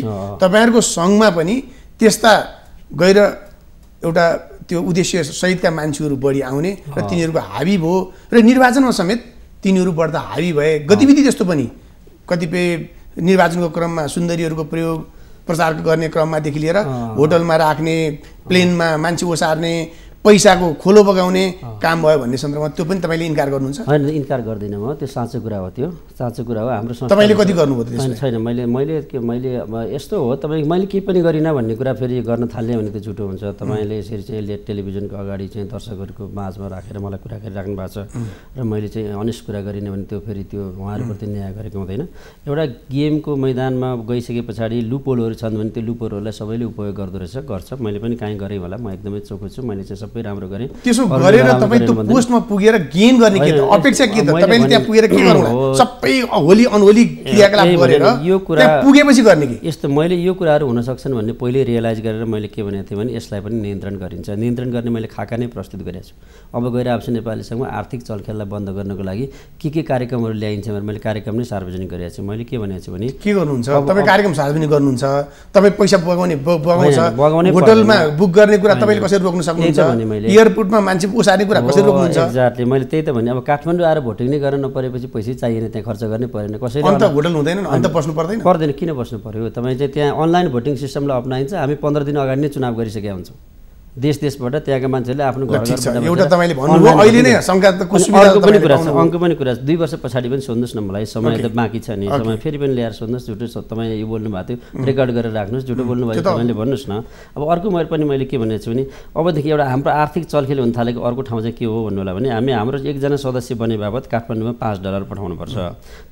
तपाईहरुको संघमा पनि त्यस्ता गएर एउटा त्यो उद्देश्य सहितका मान्छेहरू बढी आउने र तिनीहरुको हाबी भयो र निर्वाचनमा समेत तिनीहरु बढ्दा हाबी भए गतिविधि जस्तो पनि कतिपय निर्वाचनको क्रममा सुन्दरीहरुको प्रयोग प्रचार गर्ने क्रममा देखि लिएर होटलमा राख्ने प्लेनमा मान्छे ओसार्ने पैसाको खोलो बगाउने काम भयो भन्ने सन्दर्भमा त्यो पनि तपाईले इन्कार गर्नुहुन्छ हैन इन्कार गर्दिन म त्यो साँचो कुरा हो त्यो साँचो कुरा हो हाम्रो संस्था तपाईले कति गर्नुभयो त्यसले छैन मैले मैले यस्तो हो तपाई मैले के पनि गरिन भन्ने कुरा फेरि गर्न थाल्ने भने त झुटो हुन्छ तपाईले यसरी चाहिँ टेलिभिजनको अगाडि चाहिँ दर्शकहरुको माझमा राखेर मलाई कुरा गरिराख्नु भएको छ र मैले चाहिँ अनेस्ट कुरा गरिन भने त्यो फेरि त्यो उहाँहरुप्रति न्याय गरेको हुँदैन एउटा गेमको मैदानमा गइसके पछाडी लुपोलहरु छन् भने त्यो लुपोलहरुलाई सबैले उपयोग गर्दो रहेछ गर्छ मैले पनि काहीँ गरे होला म एकदमै चोखो छु मैले चाहिँ सबै राम्रो गरे। त्यसो गरेर तपाई त्यो पोस्टमा पुगेर गेन गर्ने के त अपेक्षा के त तपाईले त्यहाँ पुगेर के गर्नु होला सबै होली अनहोली क्रियाकलाप गरेर त्यहाँ पुगेपछि गर्ने के यस्तो मैले यो कुराहरु हुन सक्छन् भन्ने पहिले रियलाइज गरेर मैले के भनेथे भने यसलाई पनि नियन्त्रण गरिन्छ नियन्त्रण गर्ने मैले खाका नै प्रस्तुत गरेछु। अब गएर आउँछ नेपालीसँग आर्थिक चलखेललाई बन्द गर्नको लागि के कार्यक्रमहरु ल्याइन्छ भने मैले कार्यक्रम नै सार्वजनिक गरेछु। मैले के भनेछु भने के गर्नुहुन्छ तपाई कार्यक्रम सार्वजनिक गर्नुहुन्छ तपाई पैसा बगाउने बगाउँछ होटलमा बुक गर्ने कुरा तपाईले कसरी रोक्न सक्नुहुन्छ एयरपोर्टमा मान्छे उसार्ने कुरा कसरी रोक्नुहुन्छ एक्ज्याक्टली मैले त्यही त भने अब काठमाडौँ आएर भोटिङ नै गर्न नपरेपछि पैसा चाहिएन त्यहाँ खर्च गर्ने परेन कसरी अन्त होटल हुँदैन अन्त बस्नु पर्दैन किन बस्नु पर्यो तपाई चाहिँ त्यहाँ अनलाइन भोटिङ सिस्टमलाई अप्नाइन्छ। हामी 15 दिन अगाडि नै चुनाव गरिसकेका हुन्छौं देश देशबाट त्यहाँका मान्छेले आफ्नो घर एउटा तपाईले भन्नुभयो अहिले नै संघातको सुविधा पनि कुरा छ अंक पनि कुरा छ 2 वर्ष पछाडी पनि सोध्नुस् न मलाई समय त बाँकी छ नि समय फेरि पनि ल्याएर सोध्नुस् झुटो तपाईले यो बोल्नु भएको थियो रेकर्ड गरेर राख्नुस् झुटो बोल्नु भयो तपाईले भन्नुस् न। अब अर्को मैले पनि के भनेको छु भने अबदेखि एउटा हाम्रो आर्थिक चलखेल हुन थालेको अर्को ठाउँ चाहिँ के हो भन्नु होला भने हामी हाम्रो एकजना सदस्य बने बापत काठमाडौँमा $5 पठाउनुपर्छ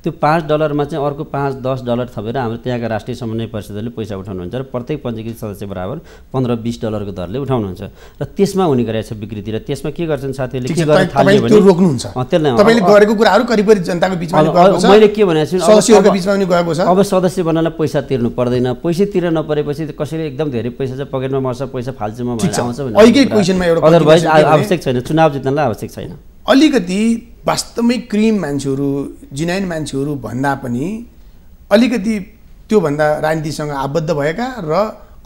त्यो $5 मा चाहिँ अर्को $5-10 थपेर हाम्रो त्यहाँका राष्ट्रिय समन्वय परिषदले पैसा उठाउनुहुन्छ र प्रत्येक पञ्जीकृत सदस्य बराबर $15-20 को दरले उठाउनुहुन्छ र त्यसमा हुने गरेछ विकृति र त्यसमा के गर्छन् साथीहरुले के गर्न थाल्यो भने रोक्नुहुन्छ तपाईले गरेको कुराहरु करिबरी जनताको बीचमा गएको छ। मैले के भनेको छु सदस्यहरुको बीचमा पनि गएको छ अब सदस्य बनाउनलाई पैसा तिर्नु पर्दैन पैसा तिर्न नपरेपछि कसैले एकदम धेरै पैसा चाहिँ पकेटमा मर्छ पैसा फाल्छुमा भएर आउँछ भने अझै क्वेशनमा एउटा अदरवाइज आवश्यक छैन चुनाव जित्नलाई आवश्यक छैन। अलिकति वास्तवमै क्रिम मान्छेहरु जिनाइन मान्छेहरु भन्दा पनि अलिकति त्यो भन्दा राजनीतिसँग आबद्ध भएका र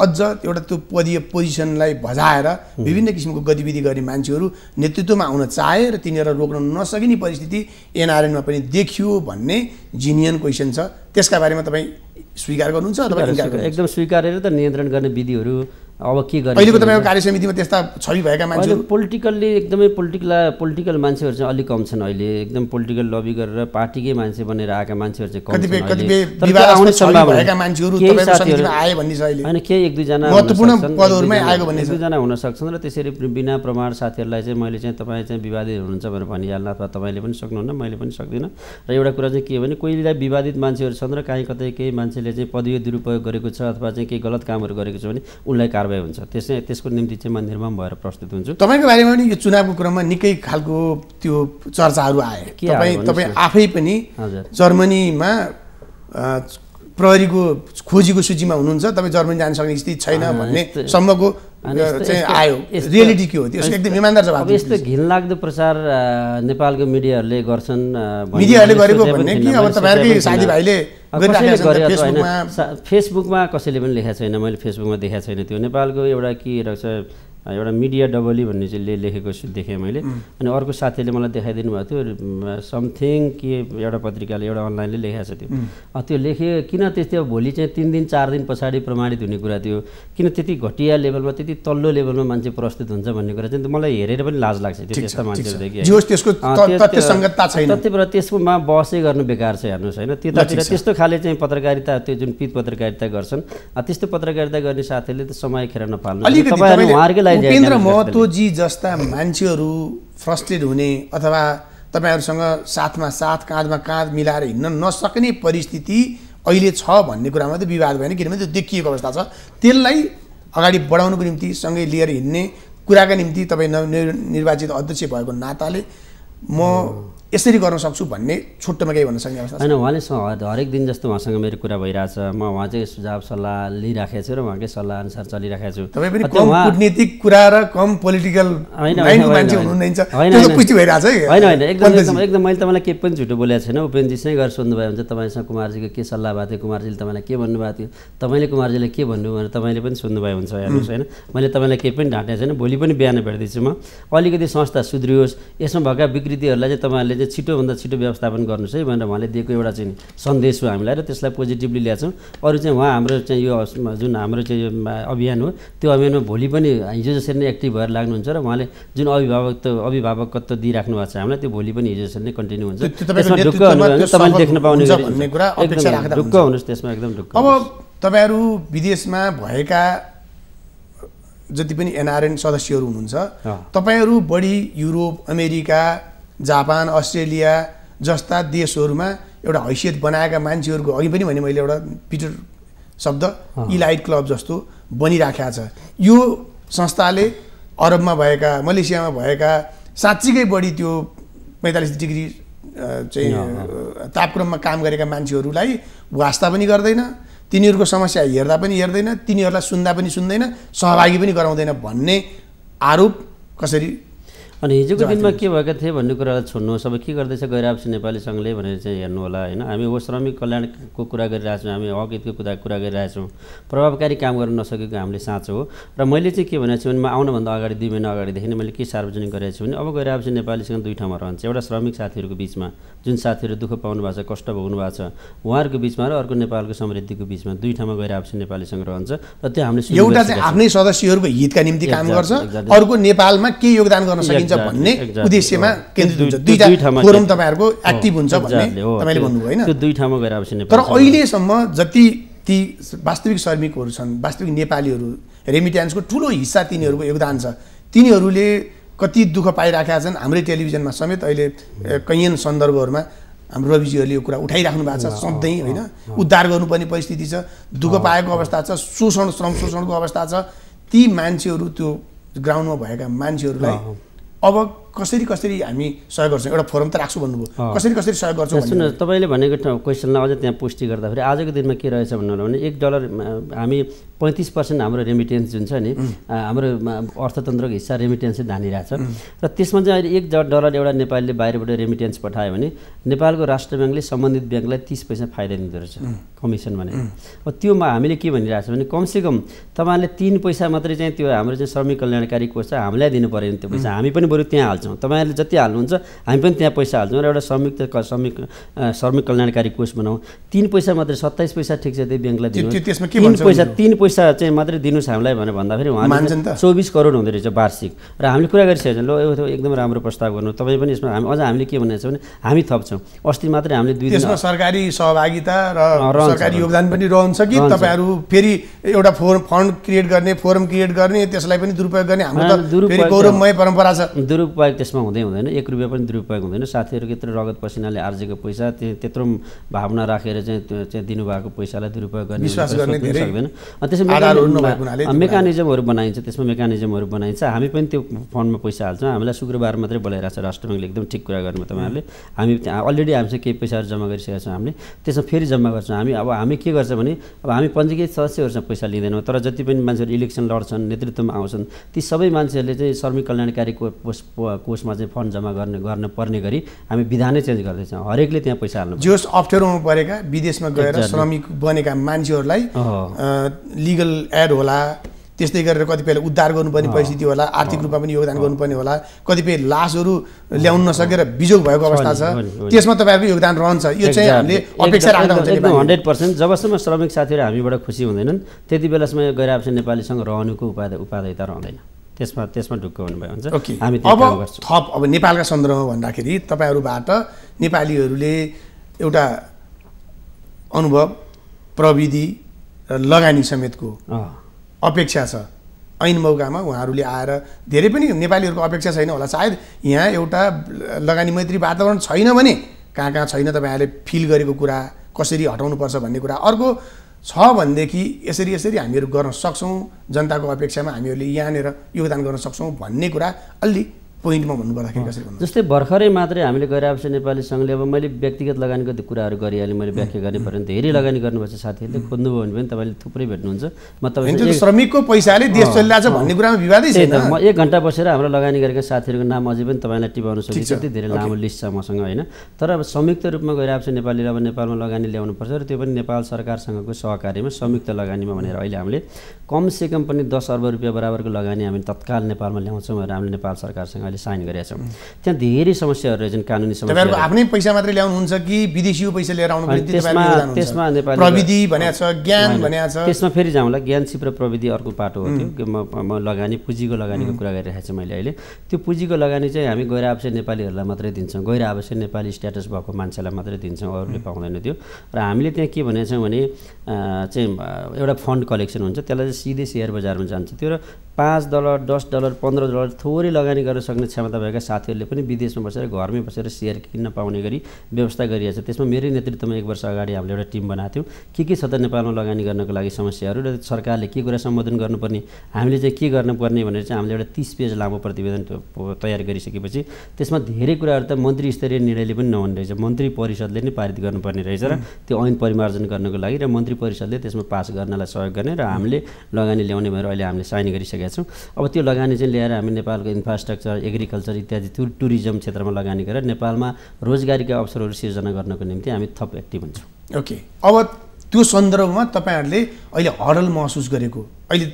अझ एउटा त्यो पदीय पोजिसनलाई भजाएर विभिन्न किसिमको गतिविधि गर्ने मान्छेहरू नेतृत्वमा आउन चाहे र तिनीहरू रोक्न नसकिने परिस्थिति एनआरएनमा पनि देखियो भन्ने जिनियन क्वेशन छ। त्यसका बारेमा तपाईँ स्वीकार गर्नुहुन्छ अथवा एकदम स्वीकार गरेर त नियन्त्रण गर्ने विधिहरू अब के गर्ने अहिलेको तपाईको कार्य समितिमा त्यस्ता छवि भएका मान्छेहरू पोलिटिकल्ली एकदमै पोलिटिकल मान्छेहरू चाहिँ अलि कम छन् अहिले एकदम पोलिटिकल लबी गरेर पार्टीकै मान्छे बनेर आएका मान्छेहरू चाहिँ कम छन् कतिपय विवाद आउने सम्भावना भएका मान्छेहरू तपाईको समितिमा आए भन्ने छ अहिले हैन के एक दुई जना महत्त्वपूर्ण पदहरुमै आएको भन्ने छ दुई जना हुन सक्छन् र त्यसरी बिना प्रमाण साथीहरुलाई चाहिँ मैले चाहिँ तपाई चाहिँ विवादित हुनुहुन्छ भनेर भनिहाल्न अथवा तपाईले पनि सक्नुहुन्न मैले पनि सक्दिन। र एउटा कुरा चाहिँ के हो भने कोहीलाई विवादित मान्छेहरू छन् र काहीँ कतै केही मान्छेले चाहिँ पदीय दुरुपयोग गरेको छ अथवा चाहिँ केही गलत कामहरु गरेको छ भने उनलाई हुन्छ त्यसको निम्ति चाहिँ म निर्माण भएर प्रस्तुत हुन्छु। तपाईको बारेमा पनि यो चुनावको क्रममा निकै खालको त्यो चर्चाहरू आए तपाईँ आफै पनि जर्मनीमा प्रहरीको खोजीको सूचीमा हुनुहुन्छ तपाईँ जर्मनी जान सक्ने स्थिति छैन भन्ने सम्मको चाहिँ आयो रियालिटी के हो त्यसको एकदम इमानदार जवाफ। अब यस्तो घिनलाग्दो प्रचार नेपालको मिडियाहरूले गर्छन् मिडियाहरूले गरेको भन्ने कि अब तपाईहरुकै साथीभाइले फेसबुकमा कसैले पनि लेखेको छैन मैले फेसबुकमा देखेको छैन त्यो नेपालको एउटा के रहेछ एउटा मिडिया डबली भन्ने चाहिँ लेखेको देखेँ मैले। अनि अर्को साथीले मलाई देखाइदिनु भएको थियो समथिङ के एउटा पत्रिकाले एउटा अनलाइनले लेखेको छ त्यो लेखेँ किन त्यस्तै भोलि चाहिँ 3 दिन 4 दिन पछाडि प्रमाणित हुने कुरा थियो किन त्यति घटिया लेभलमा त्यति तल्लो लेभलमा मान्छे प्रस्तुत हुन्छ भन्ने कुरा चाहिँ मलाई हेरेर पनि लाज लाग्छ त्यो त्यस्ता मान्छेहरू त्यसमा बहसै गर्नु बेकार छ हेर्नुहोस् होइन त्यतातिर त्यस्तो खाले चाहिँ पत्रकारिता त्यो जुन पित पत्रकारिता गर्छन् त्यस्तो पत्रकारिता गर्ने साथीहरूले त समय खेर नफाल्नु तपाईँहरु उपेन्द्र महतोजी जस्ता मान्छेहरू फ्रस्ट्रेट हुने अथवा तपाईहरुसँग साथमा साथ काँधमा काँध मिलाएर हिँड्न नसक्ने परिस्थिति अहिले छ भन्ने कुरामा त विवाद भएन किनभने त्यो देखिएको अवस्था छ। त्यसलाई अगाडि बढाउनको निम्ति सँगै लिएर हिँड्ने कुराका निम्ति तपाई नवनिर्वाचित अध्यक्ष भएको नाताले म यसरी गर्न सक्छु भन्ने छोटोमा केही भन्न सक्ने अवस्था छैन। उहाँले हरेक दिन जस्तो उहाँसँग मेरो कुरा भइरहेछ म उहाँ चाहिँ सुझाव सल्लाह लिइराखेको छु र उहाँकै सल्लाह अनुसार चलिराखेको छु। तपाईँ पनि कम कूटनीतिक कुरा र कम पोलिटिकल मान्छे हुनुहुन्छ त्यो त पुष्टि भइरहेछ है हैन एकदम एकदम मैले तपाईँलाई केही पनि झुटो बोलेको छैन। उपेन्द्रजीसँगै गरेर सोध्नुभयो हुन्छ तपाईँसँग कुमारजीको के सल्लाह भएको थियो कुमारजीले तपाईँलाई के भन्नुभएको थियो तपाईँले कुमारजीले के भन्नुभयो भनेर तपाईँले पनि सोध्नुभयो हुन्छ हेर्नुहोस् होइन मैले तपाईँलाई केही पनि ढाँटेको छैन। भोलि पनि बिहान भेट्दैछु म अलिकति संस्था सुध्रियोस् यसमा भएका विकृतिहरूलाई चाहिँ तपाईँले छिटोभन्दा छिटो व्यवस्थापन गर्नुस् है भनेर उहाँले दिएको एउटा चाहिँ सन्देश हो हामीलाई र त्यसलाई पोजिटिभली ल्याछौँ। अरू चाहिँ उहाँ हाम्रो चाहिँ यो जुन हाम्रो चाहिँ यो अभियान हो त्यो अभियानमा भोलि पनि हिजो जसरी नै एक्टिभ भएर लाग्नुहुन्छ र उहाँले जुन अभिभावकत्व दिइराख्नु भएको छ हामीलाई त्यो भोलि पनि हिजो जसरी नै कन्टिन्यू हुन्छ त्यसमा ढुक्क हुनुहोस् तपाईँले देख्न पाउने भन्ने कुरा अपेक्षा राख्दा ढुक्क हुनुहोस् त्यसमा एकदम ढुक्क। अब तपाईहरु विदेशमा भएका जति पनि एनआरएन सदस्यहरू हुनुहुन्छ तपाईहरु बढी युरोप अमेरिका जापान अस्ट्रेलिया जस्ता देशहरुमा एउटा हैसियत बनाएका मान्छेहरुको अघि पनि भने मैले एउटा पिटर शब्द इलाइट क्लब जस्तो बनिराखेको छ। यो संस्थाले अरब में भैया मलेसिया में भैया साँच्चीकै बढी त्यो 45 डिग्री चाहिँ तापक्रम में काम गरेका मान्छेहरुलाई वास्ता पनि गर्दैन, तिनीहरुको समस्या हेर्दा पनि हेर्दैन, तिनीहरुलाई सुन्दा पनि सुन्दैन, सहभागी पनि गराउँदैन भन्ने आरोप कसरी? अनि हिजोको दिनमा के भएको थियो भन्ने कुरालाई छोड्नुहोस्, अब के गर्दैछ गैर आवासीय नेपाली संघले भनेर चाहिँ हेर्नु होला हैन। हामी हो श्रमिक कल्याणको कुरा गरिरहेछौं, हामी हकितको कुरा गरिरहेछौं, प्रभावकारी काम गर्न नसकेको हामीले साँचो हो। र मैले चाहिँ के भनेछु भने म आउनुभन्दा अगाडि 2 महिना अगाडि देखि मैले के सार्वजनिक गरेछु भने अब गैर आवासीय नेपाली संघ दुई ठाउँमा रहन्छ, एउटा श्रमिक साथीहरुको बीचमा जुन साथीहरु दुःख पाउनु भएको छ, कष्ट भोग्नु भएको छ उहाँहरुको बीचमा, र अर्को नेपालको समृद्धिको बीचमा, दुई ठाउँमा गैर आवासीय नेपाली संघ रहन्छ। र त्यो हामीले एउटा चाहिँ आफ्नै सदस्यहरुको हितका निम्ति काम गर्छ, अर्को नेपालमा के योगदान गर्न सकिन्छ भन्ने उद्देश्यमा केन्द्रित हुन्छ। दुईटा फोरम तपाईहरुको एक्टिभ हुन्छ भन्ने तपाईले भन्नु भयो हैन। त्यो दुई ठाउँमा गएर आवश्यक नेपाल, तर अहिले सम्म जति ती वास्तविक श्रमिकहरु छन्, वास्तविक नेपालीहरु, रेमिट्यान्सको ठूलो हिस्सा तिनीहरुको योगदान छ, तिनीहरुले कति दुःख पाइराखेका छन्। हाम्रो टेलिभिजनमा समेत अहिले कैयन सन्दर्भहरुमा हाम्रो रविजीहरुले यो कुरा उठाइराख्नु भएको छ सधैँ हैन। उद्धार गर्नुपर्ने परिस्थिति छ, दुःख पाएको अवस्था छ, शोषण श्रम शोषणको अवस्था छ, ती मान्छेहरु त्यो ग्राउन्डमा भएका मान्छेहरुलाई अब कसरी कसरी हामी सहयोग गर्छौं? एउटा फोरम त राख्छु भन्नुभयो, कसरी कसरी सहयोग गर्छौं? सुन्नु, तपाईले भनेको क्वेशनलाई अझ त्यहाँ पुष्टि गर्दाखेरि आजको दिनमा के रहेछ भन्नु भने $1 हामी 35% हाम्रो रेमिटेन्स जुन छ नि हाम्रो अर्थतन्त्रको हिस्सा रेमिटेन्सले धानिरहेछ, र त्यसमा चाहिँ अहिले $1 एउटा नेपालीले बाहिरबाट रेमिटेन्स पठायो भने नेपालको राष्ट्र बैंकले सम्बन्धित बैंकलाई 30 पैसा फाइदा दिँदो रहेछ कमिसन भने। अब त्योमा हामीले के भनिरहेछ भने कमसेकम तपाईले 3 पैसा मात्रै चाहिँ त्यो हाम्रो चाहिँ श्रमिक कल्याणकारी कोष छ हामीलाई दिनु पर्दैन, त्यो पैसा हामी पनि बरु त्यहाँ हाल्छौं, तपाईहरुले जति हाल्नुहुन्छ हामी पनि त्यहाँ पैसा हाल्छौं, र एउटा श्रमिक कल्याणकारी कोष बनाऊ। 3 पैसा मात्र 27 पैसा ठिक छ त्यो बैंकलाई दिनु, त्यसमा के भन्छ 3 पैसा चाहिँ मात्र दिनुस् हामीलाई भनेर भन्दाखेरि उहाँले 24 करोड हुँदै रहेछ वार्षिक। र हामीले कुरा गरिसकेछौं ल यो एकदम राम्रो प्रस्ताव गर्नु, तपाई पनि यसमा हामी अझ हामीले के भन्नेछ भने हामी थप्छौं। अस्ति मात्र हामीले 2 दिन त्यसमा सरकारी सहभागिता र सरकारी योगदान पनि रहन्छ कि तपाईहरु फेरि एउटा फन्ड क्रिएट गर्ने, फोरम क्रिएट गर्ने, त्यसलाई पनि दुरुपयोग गर्ने? हाम्रो त फेरि गौरवमय परम्परा छ, दुरुपयोग त्यसमा हुँदै हुँदैन, ₹1 पनि दुरुपयोग हुँदैन। साथीहरु त्यत्रो रगत पसिनाले आर्जेको पैसा, त्यत्रो भावना राखेर चाहिँ दिनुभएको पैसालाई दुरुपयोग गर्ने विश्वास गर्ने धेरै सक्दैन। त्यसमा मेकानिजमहरु बनाइन्छ, त्यसमा मेकानिजमहरु बनाइन्छ, हामी पनि त्यो फन्डमा पैसा हाल्छौँ। हामीलाई शुक्रबार मात्रै बोलाइरहेछ राष्ट्र बैंकले, एकदम ठिक कुरा गर्नु तपाईहरुले। हामी अलरेडी हामीसँग केही पैसाहरु जम्मा गरिसकेका छौँ, हामीले त्यसमा फेरि जम्मा गर्छौँ हामी। अब हामी के गर्छौँ भने अब हामी पञ्जीकृत सदस्यहरुसँग पैसा लिँदैनौँ, तर जति पनि मान्छेहरु इलेक्सन लड्छन्, नेतृत्वमा आउँछन्, ती सबै मान्छेहरुले चाहिँ श्रमिक कल्याणकारी कोषमा चाहिँ फन्ड जम्मा गर्न पर्ने गरी हामी विधानै चेन्ज गर्दैछौँ, हरेकले त्यहाँ पैसा हाल्नु। जोस अप्ठ्यारोमा परेका विदेशमा गएर श्रमिक बनेका मान्छेहरुलाई लिगल एड होला, त्यस्तै गरेर कतिपय उद्धार गर्नुपर्ने परिस्थिति होला, आर्थिक रूपमा पनि योगदान गर्नुपर्ने होला, कतिपय लासहरु ल्याउन नसकेर बिजोग भएको अवस्था छ, त्यसमा तपाईहरुको योगदान रहन्छ। यो चाहिँ हामीले अपेक्षा राख्दा हुन्छ नि 100%। जबसम्म श्रमिक साथीहरु हामीबाट खुसी हुँदैनन् त्यति बेलासम्म यो गैर आवासीय नेपाली संघ रहनुको उपादेयता रहँदैन, त्यसमा ढुक्क हुनुभयो हुन्छ। हामी अब थप अब नेपालका सन्दर्भमा भन्दाखेरि तपाईहरुबाट नेपालीहरुले एउटा अनुभव, प्रविधि र लगानी समेतको अपेक्षा छ, ऐन मौकामा उहाँहरूले आएर धेरै पनि नेपालीहरुको अपेक्षा छैन होला, सायद यहाँ एउटा लगानी मैत्री वातावरण छैन भने कहाँ छैन तपाईहरुले फिल गरेको कुरा कसरी हटाउनु पर्छ भन्ने कुरा। अर्को छ भन्देखि यसरी यसरी हामीहरु गर्न सक्छौं, जनताको अपेक्षामा हामीहरुले यहाँनेर योगदान गर्न सक्छौं भन्ने कुरा अलि पोइन्टमा भन्नुपर्दाखेरि कसरी भन्नु? जस्तै भर्खरै मात्रै हामीले गैर आवासीय नेपाली संघले अब मैले व्यक्तिगत लगानीको कुराहरू गरिहालेँ, मैले व्याख्या गर्ने पर्ने धेरै लगानी गर्नुपर्छ। साथीहरूले खोज्नुभयो भने पनि तपाईँले थुप्रै भेट्नुहुन्छ। म तपाईँ श्रमिकको पैसाले देश चलिरहेछ भन्ने कुरामा विवादै छैन, म 1 घण्टा बसेर हाम्रो लगानी गरेका साथीहरूको नाम अझै पनि तपाईँलाई टिपाउन सक्छु, त्यति धेरै लामो लिस्ट छ मसँग होइन। तर अब संयुक्त रूपमा गैर आवासीय नेपालीले अब नेपालमा लगानी ल्याउनु पर्छ, र त्यो पनि नेपाल सरकारसँगको सहकार्यमा संयुक्त लगानीमा भनेर अहिले हामीले कमसेकम पनि ₹10 अर्ब बराबरको लगानी हामी तत्काल नेपालमा ल्याउँछौँ भनेर हामीले नेपाल सरकारसँग साइन गरेका छौँ। त्यहाँ धेरै समस्याहरू रहेछन्, कानुनी समस्या। तपाईहरुको आफ्नै पैसा मात्र ल्याउनुहुन्छ कि विदेशीको पैसा लिएर आउनु पर्छ? त्यसमा नेपाली प्रविधि भन्या छ, ज्ञान भन्या छ, त्यसमा फेरि जाउँला। ज्ञान सिप र प्रविधि अर्को पाटो हो, त्यो म लगानी पुँजीको लगानीको कुरा गरिरहेको छु मैले अहिले। त्यो पुँजीको लगानी चाहिँ हामी गैर आवासीय नेपालीहरुलाई मात्रै दिन्छौँ, गैर आवासीय नेपाली स्ट्याटस भएको मान्छेलाई मात्रै दिन्छौँ, अरूले पाउँदैन त्यो। र हामीले त्यहाँ के भनेछौँ भने चाहिँ एउटा फन्ड कलेक्सन हुन्छ, त्यसलाई सिधै शेयर बजारमा जान्छ त्यो, र $5 $10 $15 थोरै लगानी गर्न सक्ने क्षमता भएका साथीहरूले पनि विदेशमा बसेर घरमै बसेर शेयर किन्न पाउने गरी व्यवस्था गरिएको छ। त्यसमा मेरो नेतृत्वमा एक वर्ष अगाडि हामीले एउटा टिम बनाएको थियौं। के छ त नेपालमा लगानी गर्नको लागि समस्याहरू र सरकारले के कुरा सम्बोधन गर्नुपर्ने, हामीले चाहिँ के गर्नुपर्ने भनेर चाहिँ हामीले एउटा 30 पेज लामो प्रतिवेदन तयार गरिसकेपछि त्यसमा धेरै कुराहरू त मन्त्री स्तरीय निर्णयले पनि नहुने रहेछ, मन्त्री परिषदले नै पारित गर्नुपर्ने रहेछ र त्यो ऐन परिमार्जन गर्नको लागि र मन्त्री परिषदले त्यसमा पास गर्नलाई सहयोग गर्ने र हामीले लगानी ल्याउने भनेर अहिले हामीले साइन गरिसकेका छौं। अब त्यो लगानी चाहिँ ल्याएर हामी नेपालको इन्फ्रास्ट्रक्चर, एग्रीकल्चर इत्यादि टुरिज्म क्षेत्रमा लगानी गरेर नेपालमा रोजगारीका अवसरहरू सिर्जना गर्नको निम्ति हामी थप एक्टिभ हुन्छौं। ओके, अब त्यो सन्दर्भमा तपाईहरुले अहिले हडल महसुस गरेको, अहिले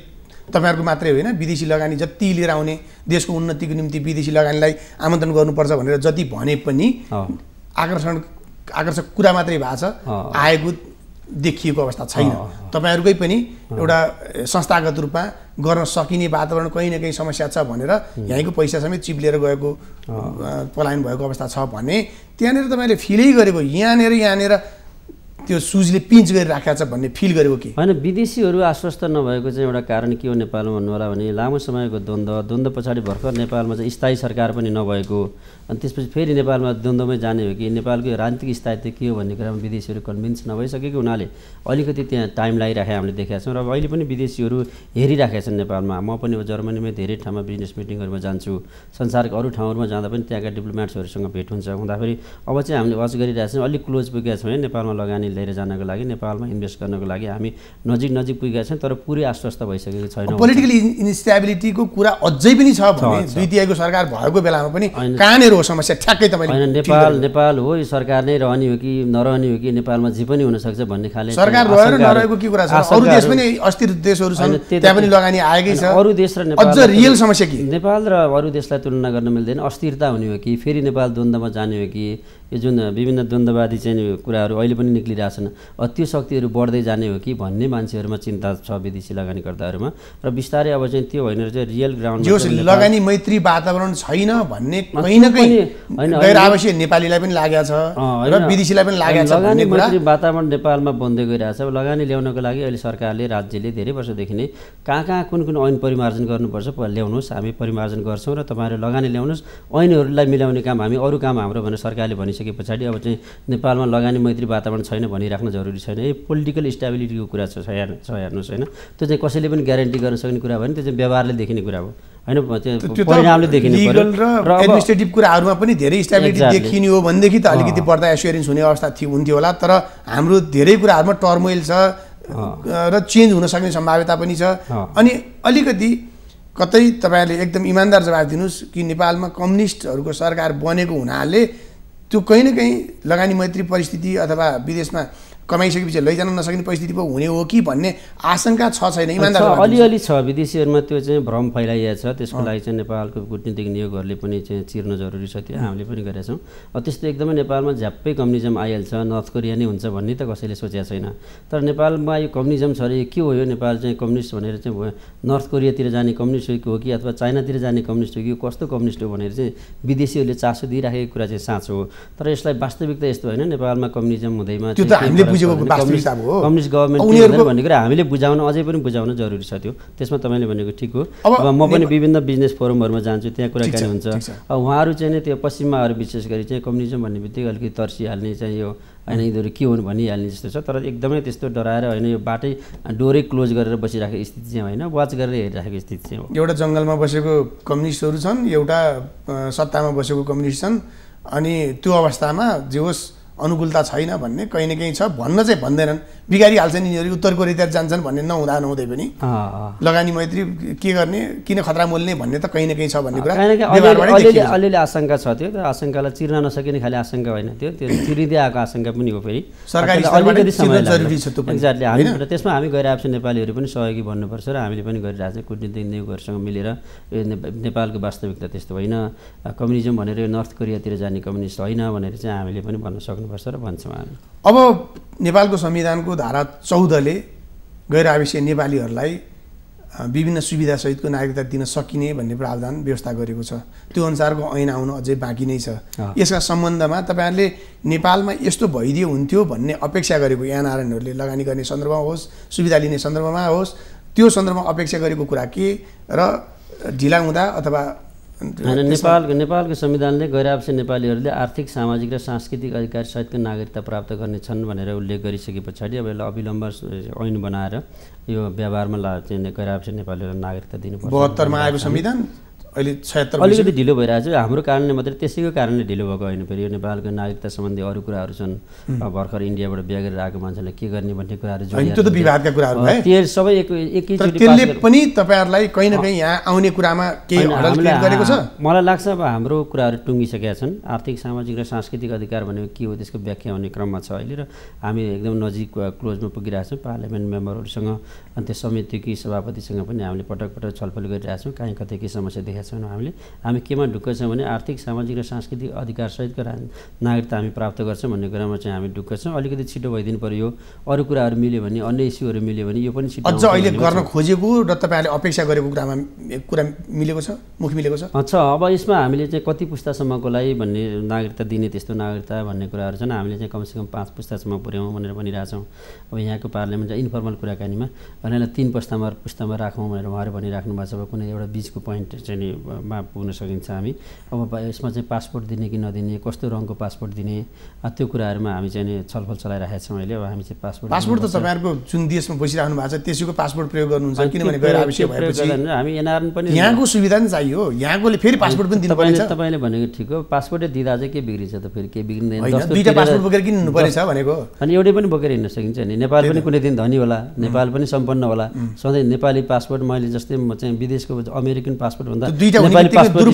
तपाईहरुको मात्रै होइन विदेशी लगानी जति लिएर आउने देशको उन्नतिको निम्ति विदेशी लगानीलाई आमन्त्रण गर्नुपर्छ भनेर जति भने पनि आकर्षक कुरा मात्रै भएको छ, आएको देखिएको अवस्था छैन। तपाईहरुकै पनि एउटा संस्थागत रूपमा गर्न सकिने वातावरण कहीँ न कहीँ समस्या छ भनेर यहाँको पैसा समेत चिप्लेर गएको, पलायन भएको अवस्था छ भने त्यहाँनेर तपाईले फिलै गरेको यहाँनेर त्यो सुजले पिन्च गरिराखेको छ भन्ने फिल गरेको के हैन। विदेशीहरु आश्वस्त नभएको चाहिँ एउटा कारण के हो नेपालमा भन्नुहोला भने लामो समयको द्वन्द्व पछाडी भर्खर नेपालमा चाहिँ स्थायी सरकार पनि नभएको, अनि त्यसपछि फेरि नेपालमा द्वन्द्वमै जाने हो कि नेपालको राजनीतिक स्थायित्व के हो भन्ने कुरामा विदेशीहरु कन्भिन्स नभइसकेको हुनाले अलिकति त्यहाँ टाइम लागिराखे हामीले देखेका छौं। र अहिले पनि विदेशीहरु हेरिराखेका छन् नेपालमा। म पनि जर्मनीमै धेरै ठाउँमा बिजनेस मिटिङहरुमा जान्छु, संसारको अरु ठाउँहरुमा जाँदा पनि त्यहाँका डिप्लोमेट्सहरुसँग भेट हुन्छ। हुँदाखेरि अब चाहिँ हामीले वाच गरिरहेका छौं, अलि क्लोज पुगेका छौं नेपालमा लगानी लिएर जानको लागि, नेपालमा इन्भेस्ट गर्नको लागि हामी नजिक पुगेका छौं, तर पूरै आश्वस्त भइसकेको छैन। पोलिटिकल इन्स्टेबिलिटीको कुरा अझै पनि छ भने द्वितीयको सरकार भएको बेलामा पनि कहाँनेर हो समस्या ठ्याक्कै तपाईले नेपाल हो, यो सरकार नै रहने हो कि नरहने हो कि नेपालमा जे पनि हुन सक्छ भन्ने खाले सरकार रहेर नरहेको के कुरा छ। अरु देश पनि अस्थिर देशहरु छन्, त्यहाँ पनि लगानी आएकै छ। अरु देश र नेपाल अझ रियल समस्या के नेपाल र अरु देशलाई तुलना गर्न मिल्दैन। अस्थिरता हुने हो कि फेरि नेपाल द्वन्द्वमा जाने हो कि, यो जुन विभिन्न द्वन्द्ववादी चाहिँ कुराहरू अहिले पनि निक्लिरहेछन्, त्यो शक्तिहरू बढ्दै जाने हो कि भन्ने मान्छेहरुमा चिन्ता छ विदेशी लगानीकर्ताहरुमा। र बिस्तारै अब चाहिँ त्यो होइन चाहिँ रियल ग्राउन्डमा चाहिँ लगानी मैत्री वातावरण छैन भन्ने कहीं न कहीं गैर आवश्यक नेपालीलाई पनि लागेको छ र विदेशीलाई पनि लागेको छ। लगानी मैत्री वातावरण नेपालमा बन्दै गइरहेछ। लगानी ल्याउनको लागि अहिले सरकारले राज्यले धेरै वर्षदेखि नै कहाँ कुन ऐन परिमार्जन गर्नुपर्छ ल्याउनुस्, हामी परिमार्जन गर्छौं र तपाईहरु लगानी ल्याउनुस्, ऐनहरुलाई मिलाउने काम हामी अरु काम हाम्रो भनेर सरकारले भनिसके पछाडि अब चाहिँ नेपालमा लगानी मैत्री वातावरण छैन भनिराख्न जरुरी छैन। यो पोलिटिकल स्टेबिलिटीको कुरा छ हेर्नुहोस् हैन, त्यो चाहिँ कसैले पनि ग्यारेन्टी गर्न सक्ने कुरा भएन, त्यो चाहिँ व्यवहारले देखिने कुरा हो हैन, परिणामले देखिने पर्यो। र एडमिनिस्ट्रेटिभ कुराहरुमा पनि धेरै स्टेबिलिटी देखिने हो भनेदेखि त अलिकति बढ्दा एश्योरेन्स हुने अवस्था हुन्थ्यो होला, तर हाम्रो धेरै कुराहरुमा टर्मोइल छ र चेन्ज हुन सक्ने सम्भाव्यता पनि छ। अनि अलिकति कतै तपाईले एकदम इमानदार जवाफ दिनुस् कि नेपालमा कम्युनिस्टहरुको सरकार बनेको हुनाले त्यो कहीं न कहीं लगानी मैत्री परिस्थिति अथवा विदेशमा कमाइसकेपछि लैजान नसक्ने परिस्थिति पो हुने हो कि भन्ने आशंका छ छैन? इमानदार अलिअलि छ, विदेशीहरुमा त्यो चाहिँ भ्रम फैलाइएको छ। त्यसको लागि चाहिँ नेपालको कूटनीतिक नियोगहरुले पनि चाहिँ चिर्न जरुरी छ, त्यो हामीले पनि गरेका छौं। त्यस्तो एकदमै नेपालमा झ्याप्पै कम्युनिजम आइहाल्छ, नर्थ कोरिया नै हुन्छ भन्ने त कसैले सोचेको छैन। तर नेपालमा यो कम्युनिजम छ रे, के हो यो नेपाल चाहिँ कम्युनिस्ट भनेर चाहिँ नर्थ कोरियातिर जाने कम्युनिस्ट हो कि अथवा चाइनातिर जाने कम्युनिस्ट हो कि, कस्तो कम्युनिस्ट हो भनेर चाहिँ विदेशीहरुले चासो दिइराखेको कुरा चाहिँ साँचो हो। तर यसलाई वास्तविकता यस्तो होइन, नेपालमा कम्युनिजम हुँदैमा कम्युनिस्ट गभर्नमेन्ट भन्ने कुरा हामीले बुझाउन अझै पनि बुझाउन जरुरी छ। त्यो त्यसमा तपाईले भनेको ठिक हो। अब म पनि विभिन्न बिजनेस फोरमहरुमा जान्छु, त्यहाँ कुराकानी हुन्छ। अब उहाँहरु चाहिँ त्यो पश्चिमाहरु विशेष गरी चाहिँ कम्युनिजम भन्ने बित्तिकै अलिकति तर्सिहाल्ने चाहिँ यो हैन, यिनीहरु के हुन् भनिहाल्ने जस्तो छ। तर एकदमै त्यस्तो डराएर होइन, यो बाटै डोरै क्लोज गरेर बसिराखेको स्थिति चाहिँ होइन, वाच गरेर हेरिराखेको स्थिति चाहिँ हो। एउटा जंगलमा बसेको कम्युनिस्टहरु छन्, एउटा सत्तामा बसेको कम्युनिस्ट छन्, अनि त्यो अवस्थामा जे होस् अनुकूलता छैन भन्ने कहीं न कहीं छ। भन्न चाहिँ भन्दैनन्, बिगारिहाल्छन् यिनीहरू, उत्तर कोरियातिर जान्छन् भन्ने नहुँदा नहुँदै पनि लगानी मैत्री के गर्ने, किन खतरा मोल्ने भन्ने त कहीं न कहीं छ भन्ने कुरा अलिअलि आशंका छ। त्यो आशंकालाई चिर्न नसकिने खाली आशंका होइन, त्यो चिरिदै आएको आशंका पनि हो। फेरि सरकारी अलिकति समय जरुरी छ, त्यो पनि एक्ज्याक्टली हामी त्यसमा हामी गइरहेको नेपालीहरू पनि सहयोगी भन्नुपर्छ र हामीले पनि गरिरहेको छ कूटनीतिक नियोगहरूसँग मिलेर। यो नेपालको वास्तविकता त्यस्तो होइन, कम्युनिजम भनेर यो नर्थ कोरियातिर जाने कम्युनिस्ट होइन भनेर चाहिँ हामीले पनि भन्न सक्छौँ। अब नेपालको संविधानको धारा 14ले गैर आवासीय नेपालीहरूलाई विभिन्न सुविधा सहितको नागरिकता दिन सकिने भन्ने प्रावधान व्यवस्था गरेको छ। त्यो अनुसारको ऐन आउन अझै बाँकी नै छ। यसका सम्बन्धमा तपाईहरुले नेपालमा यस्तो भइदियो हुन्थ्यो भन्ने अपेक्षा गरेको एनआरएनहरुले लगानी गर्ने सन्दर्भमा होस्, सुविधा लिने सन्दर्भमा होस्, त्यो सन्दर्भमा अपेक्षा गरेको कुरा के र ढिला हुँदा अथवा नेपालको संविधानले गैरआवासी नेपालीहरूले आर्थिक सामाजिक र सांस्कृतिक अधिकार सहितको नागरिकता प्राप्त गर्नेछन् भनेर उल्लेख गरिसके पछाडि अब यसलाई अविलम्ब ऐन बनाएर यो व्यवहारमा गैरआवासी नेपालीहरूलाई नागरिकता दिनुपर्छ। ७२ मा आएको संविधान अहिले ७६ अलिकति ढिलो भइरहेछ। हाम्रो कारणले मात्र त्यसैको कारणले ढिलो भएको होइन। फेरि यो नेपालको नागरिकता सम्बन्धी अरू कुराहरू छन्। भर्खर इन्डियाबाट बिहा गरेर आएको मान्छेलाई के गर्ने भन्ने कुराहरू त्यो त विवादका कुराहरू भए। त्यो सबै एकैचोटी त्यसले पनि तपाईहरुलाई कहीं न कहीं यहाँ आउने कुरामा केही हडल क्रिएट गरेको छ। मलाई लाग्छ अब हाम्रो कुराहरू टुङ्गिसकेका छन्। आर्थिक सामाजिक र सांस्कृतिक अधिकार भनेको के हो त्यसको व्याख्या हुने क्रममा छ अहिले र हामी एकदम नजिक क्लोजमा पुगिरहेछौँ। पार्लियामेन्ट मेम्बरहरूसँग अनि त्यो समितिकी सभापतिसँग पनि हामीले पटक पटक छलफल गरिरहेछौँ। कहीँ कतै के समस्या देखेका हामी केमा ढुक्क छौं भने आर्थिक सामाजिक र सांस्कृतिक अधिकार सहितको नागरिकता हामी प्राप्त गर्छौं भन्ने कुरामा चाहिँ हामी ढुक्क छौं। अलिकति छिटो भइदिनु पर्यो। अरू कुराहरू मिल्यो भने अन्य इस्युहरू मिल्यो भने यो पनि छिटो अझ अहिले गर्न खोजेको र तपाईहरुले अपेक्षा गरेको कुरामा कुरा मिलेको छ, मुख मिलेको छ। अच्छा, अब यसमा हामीले चाहिँ कति पुस्तासम्मको लागि भन्ने नागरिकता दिने त्यस्तो नागरिकता भन्ने कुराहरू छन्। हामीले चाहिँ कमसेकम ५ पुस्तासम्म पुर्याउँ भनेर भनिरहेछौँ। अब यहाँको पार्लियामेन्ट इन्फर्मल कुराकानीमा भनेलाई ३ पुस्तामा राखौँ भनेर उहाँहरु भनिराख्नु भएको छ। अब कुनै एउटा बीचको पोइन्ट चाहिँ मा पुग्न सकिन्छ हामी। अब यसमा चाहिँ पासपोर्ट दिने कि नदिने, कस्तो रङको पासपोर्ट दिने, त्यो कुराहरुमा हामी चाहिँ छलफल चलाइरहेका छौं अहिले। अब हामी चाहिँ पासपोर्ट त तपाईहरुको जुन देशमा बसिराख्नु भएको छ त्यसैको पासपोर्ट प्रयोग गर्नुहुन्छ किनभने गैर आवश्यक भएपछि हामी एनआरएन पनि यहाँको सुविधा नै चाहियो। यहाँकोले फेरि पासपोर्ट पनि दिनुपर्छ। तपाईले भनेको ठीक हो। पासपोर्टै दिदा चाहिँ के बिग्रिन्छ त? फेरि के बिग्रिदैन? दुईटा पासपोर्ट बोकेर किन हिँड्नु पर्छ भनेको? अनि एउटै पनि बोकेर हिँड्न सकिन्छ नि? नेपाल पनि कुनै दिन धनी होला, नेपाल पनि सम्पन्न होला। सधैँ नेपाली पासपोर्ट मैले जस्तै म चाहिँ विदेशको अमेरिकन पासपोर्ट भन्दा अनि किन हुनु पर्यो?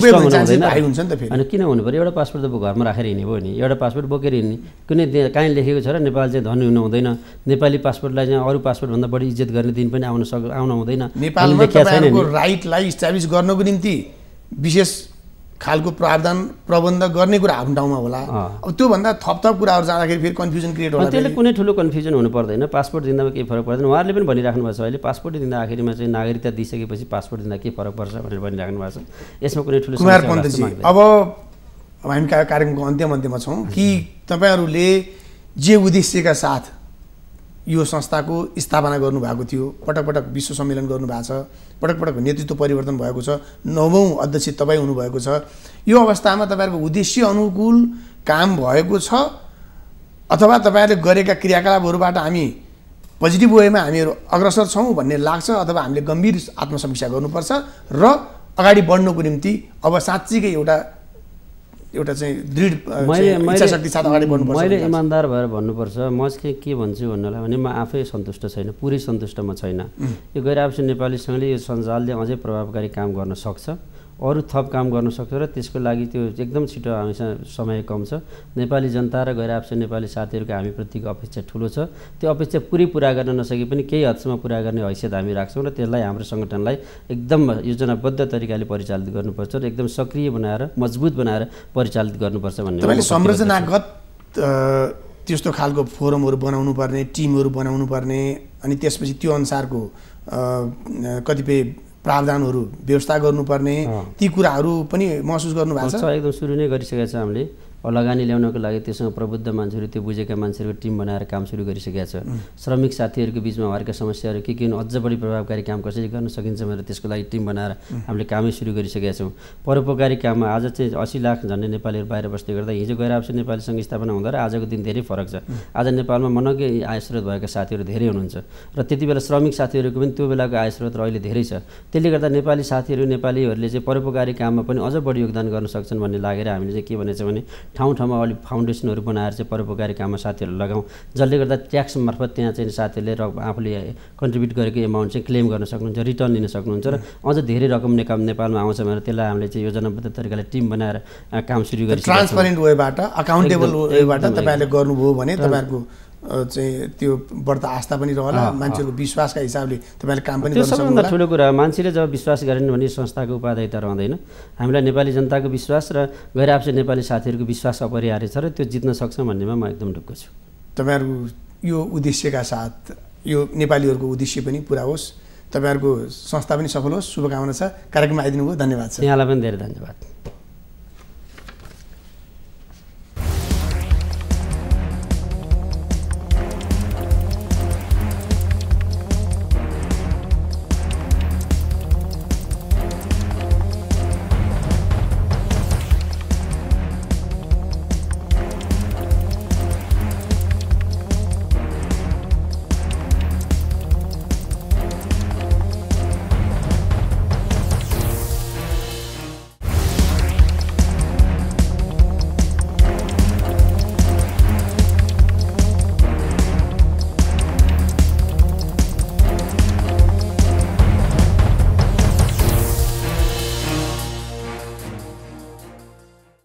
एउटा पासपोर्ट त घरमा राखेर हिँड्ने भयो नि। एउटा पासपोर्ट बोकेर हिँड्ने कुनै काहीँ लेखेको छ र नेपाल चाहिँ धनी हुनु हुँदैन, नेपाली पासपोर्टलाई चाहिँ अरू पासपोर्टभन्दा बढी इज्जत गर्ने दिन पनि आउन हुँदैन। नेपालमा तपाईहरुको राइटलाई इस्ट्याब्लिस गर्नको निम्ति विशेष खालको प्रावधान प्रबन्ध गर्ने कुरा आफ्नो ठाउँमा होला। अब त्यो भन्दा थपथप कुराहरु जाँदाखेरि फेरि कन्फ्युजन क्रिएट होला। त्यसले कुनै ठुलो कन्फ्युजन हुनु पर्दैन। पासपोर्ट दिँदामा के फरक पर्दैन? उहाँहरुले पनि भनिराख्नु भएको छ अहिले पासपोर्ट दिँदा आखिरमा चाहिँ नागरिकता दिइसकेपछि पासपोर्ट दिँदा के फरक पर्छ भनेर भनिराख्नु भएको छ। यसमा कुनै ठुलो समस्या छैन। अब हामी कार्यक्रमको अन्त्यमा छौं कि तपाईहरुले जे उद्देश्यका साथ यो संस्थाको स्थापना गर्नु भएको थियो, पटक पटक विश्व सम्मेलन गर्नु भएको छ, पटक पटक नेतृत्व परिवर्तन भएको छ, ९औं अध्यक्ष तपाई हुनुभएको छ, यो अवस्थामा तपाईहरुको उद्देश्य अनुकूल काम भएको छ अथवा तपाईहरुले गरेका क्रियाकलापहरुबाट हामी पोजिटिभ वेमा हामीहरु अग्रसर छौं भन्ने लाग्छ अथवा हामीले गम्भीर आत्मसमीक्षा गर्नुपर्छ र अगाडि बढ्नको निम्ति अब साच्चीकै एउटा चाहिँ दृढ इच्छा शक्ति साथ अगाडि बढ्नुपर्छ। मैले इमानदार भएर भन्नुपर्छ। म चाहिँ के भन्छु भन्नलाई भने म आफै सन्तुष्ट छैन, पुरै सन्तुष्ट म छैन। यो गैरआवासी नेपालीसँगले यो सञ्जालले अझै प्रभावकारी काम गर्न सक्छ, अरू थप काम गर्न सक्छ र त्यसको लागि त्यो एकदम छिटो हामीसँग समय कम छ। नेपाली जनता र गैरआवासी नेपाली साथीहरूको हामीप्रतिको अपेक्षा ठुलो छ। त्यो अपेक्षा पुरै पूरा गर्न नसके पनि केही हदसम्म पूरा गर्ने हैसियत हामी राख्छौँ र त्यसलाई हाम्रो संगठनलाई एकदम योजनाबद्ध तरिकाले परिचालित गर्नुपर्छ र एकदम सक्रिय बनाएर मजबुत बनाएर परिचालित गर्नुपर्छ भन्ने। तपाईले संरचनागत त्यस्तो खालको फोरमहरू बनाउनु पर्ने, टिमहरू बनाउनु पर्ने अनि त्यसपछि त्यो अनुसारको कतिपय प्रावधानहरु व्यवस्था गर्नुपर्ने ती कुराहरु पनि महसुस गर्नु भएको छ। एकदम सुरु नै गरिसकेका छ हामीले। लगानी ल्याउनको लागि त्यससँग प्रबुद्ध मान्छेहरु, त्यो बुझेका मान्छेहरुको टिम बनाएर काम सुरु गरिसकेका छ। श्रमिक साथीहरुको बीचमा भएका समस्याहरु के हुन्, अझ बढी प्रभावकारी काम कसरी गर्न सकिन्छ भनेर त्यसको लागि टिम बनाएर हामीले कामै सुरु गरिसकेका छौं। परोपकारी काममा आज चाहिँ ८० लाख झन्डै नेपालीहरु बाहिर बस्दै गर्दा हिजो गैरआवासी नेपाली संघ स्थापना हुँदा र आजको दिन धेरै फरक छ। आज नेपालमा मनकै आयस्रोत भएका साथीहरु धेरै हुनुहुन्छ र त्यतिबेला श्रमिक साथीहरुको पनि त्यो बेलाको आयस्रोत र अहिले धेरै छ। त्यसले गर्दा नेपाली साथीहरु नेपालीहरुले चाहिँ परोपकारी काममा पनि अझ बढी योगदान गर्न सक्छन् भन्ने लागेर हामीले चाहिँ के भनेछ भने ठाउँमा अलि फाउन्डेसनहरु बनाएर चाहिँ परोपकारी काममा साथीहरु लगाऊ, जसले गर्दा ट्याक्स मार्फत त्यहाँ चाहिँ साथीहरुले आफूले कन्ट्रिब्युट गरेको एमाउन्ट चाहिँ क्लेम गर्न सक्नुहुन्छ, रिटर्न लिन सक्नुहुन्छ र अझ धेरै रकम नेपालमा आउँछ भनेर त्यसलाई हामीले चाहिँ योजनाबद्ध तरिकाले टिम बनाएर काम सुरु गरिसकेका छौं। ट्रान्सपरेन्ट वेबाट, अकाउन्टेबल वेबाट तपाईहरुले गर्नुभयो भने तपाईहरुको चाहिँ त्यो बढ्ता आस्था पनि रहला, मान्छेको विश्वासका हिसाबले तपाईले काम पनि गर्न सक्नुहुन्छ। त्यो ठूलो कुरा। मान्छेले जब विश्वास गरेन भने संस्थाको उपादेयता रहँदैन। हामीलाई नेपाली जनताको विश्वास र गैरआवासी नेपाली साथीहरुको विश्वास अपरिहार्य छ र त्यो जित्न सक्छ भन्नेमा म एकदम ढुक्क छु। तपाईहरु यो उद्देश्यका साथ यो नेपालीहरुको उद्देश्य पनि पूरा होस्, तपाईहरुको संस्था पनि सफल होस्, शुभकामना छ। कार्यक्रममा आइदिनु भयो, धन्यवाद छ। यहाँलाई पनि धेरै धन्यवाद।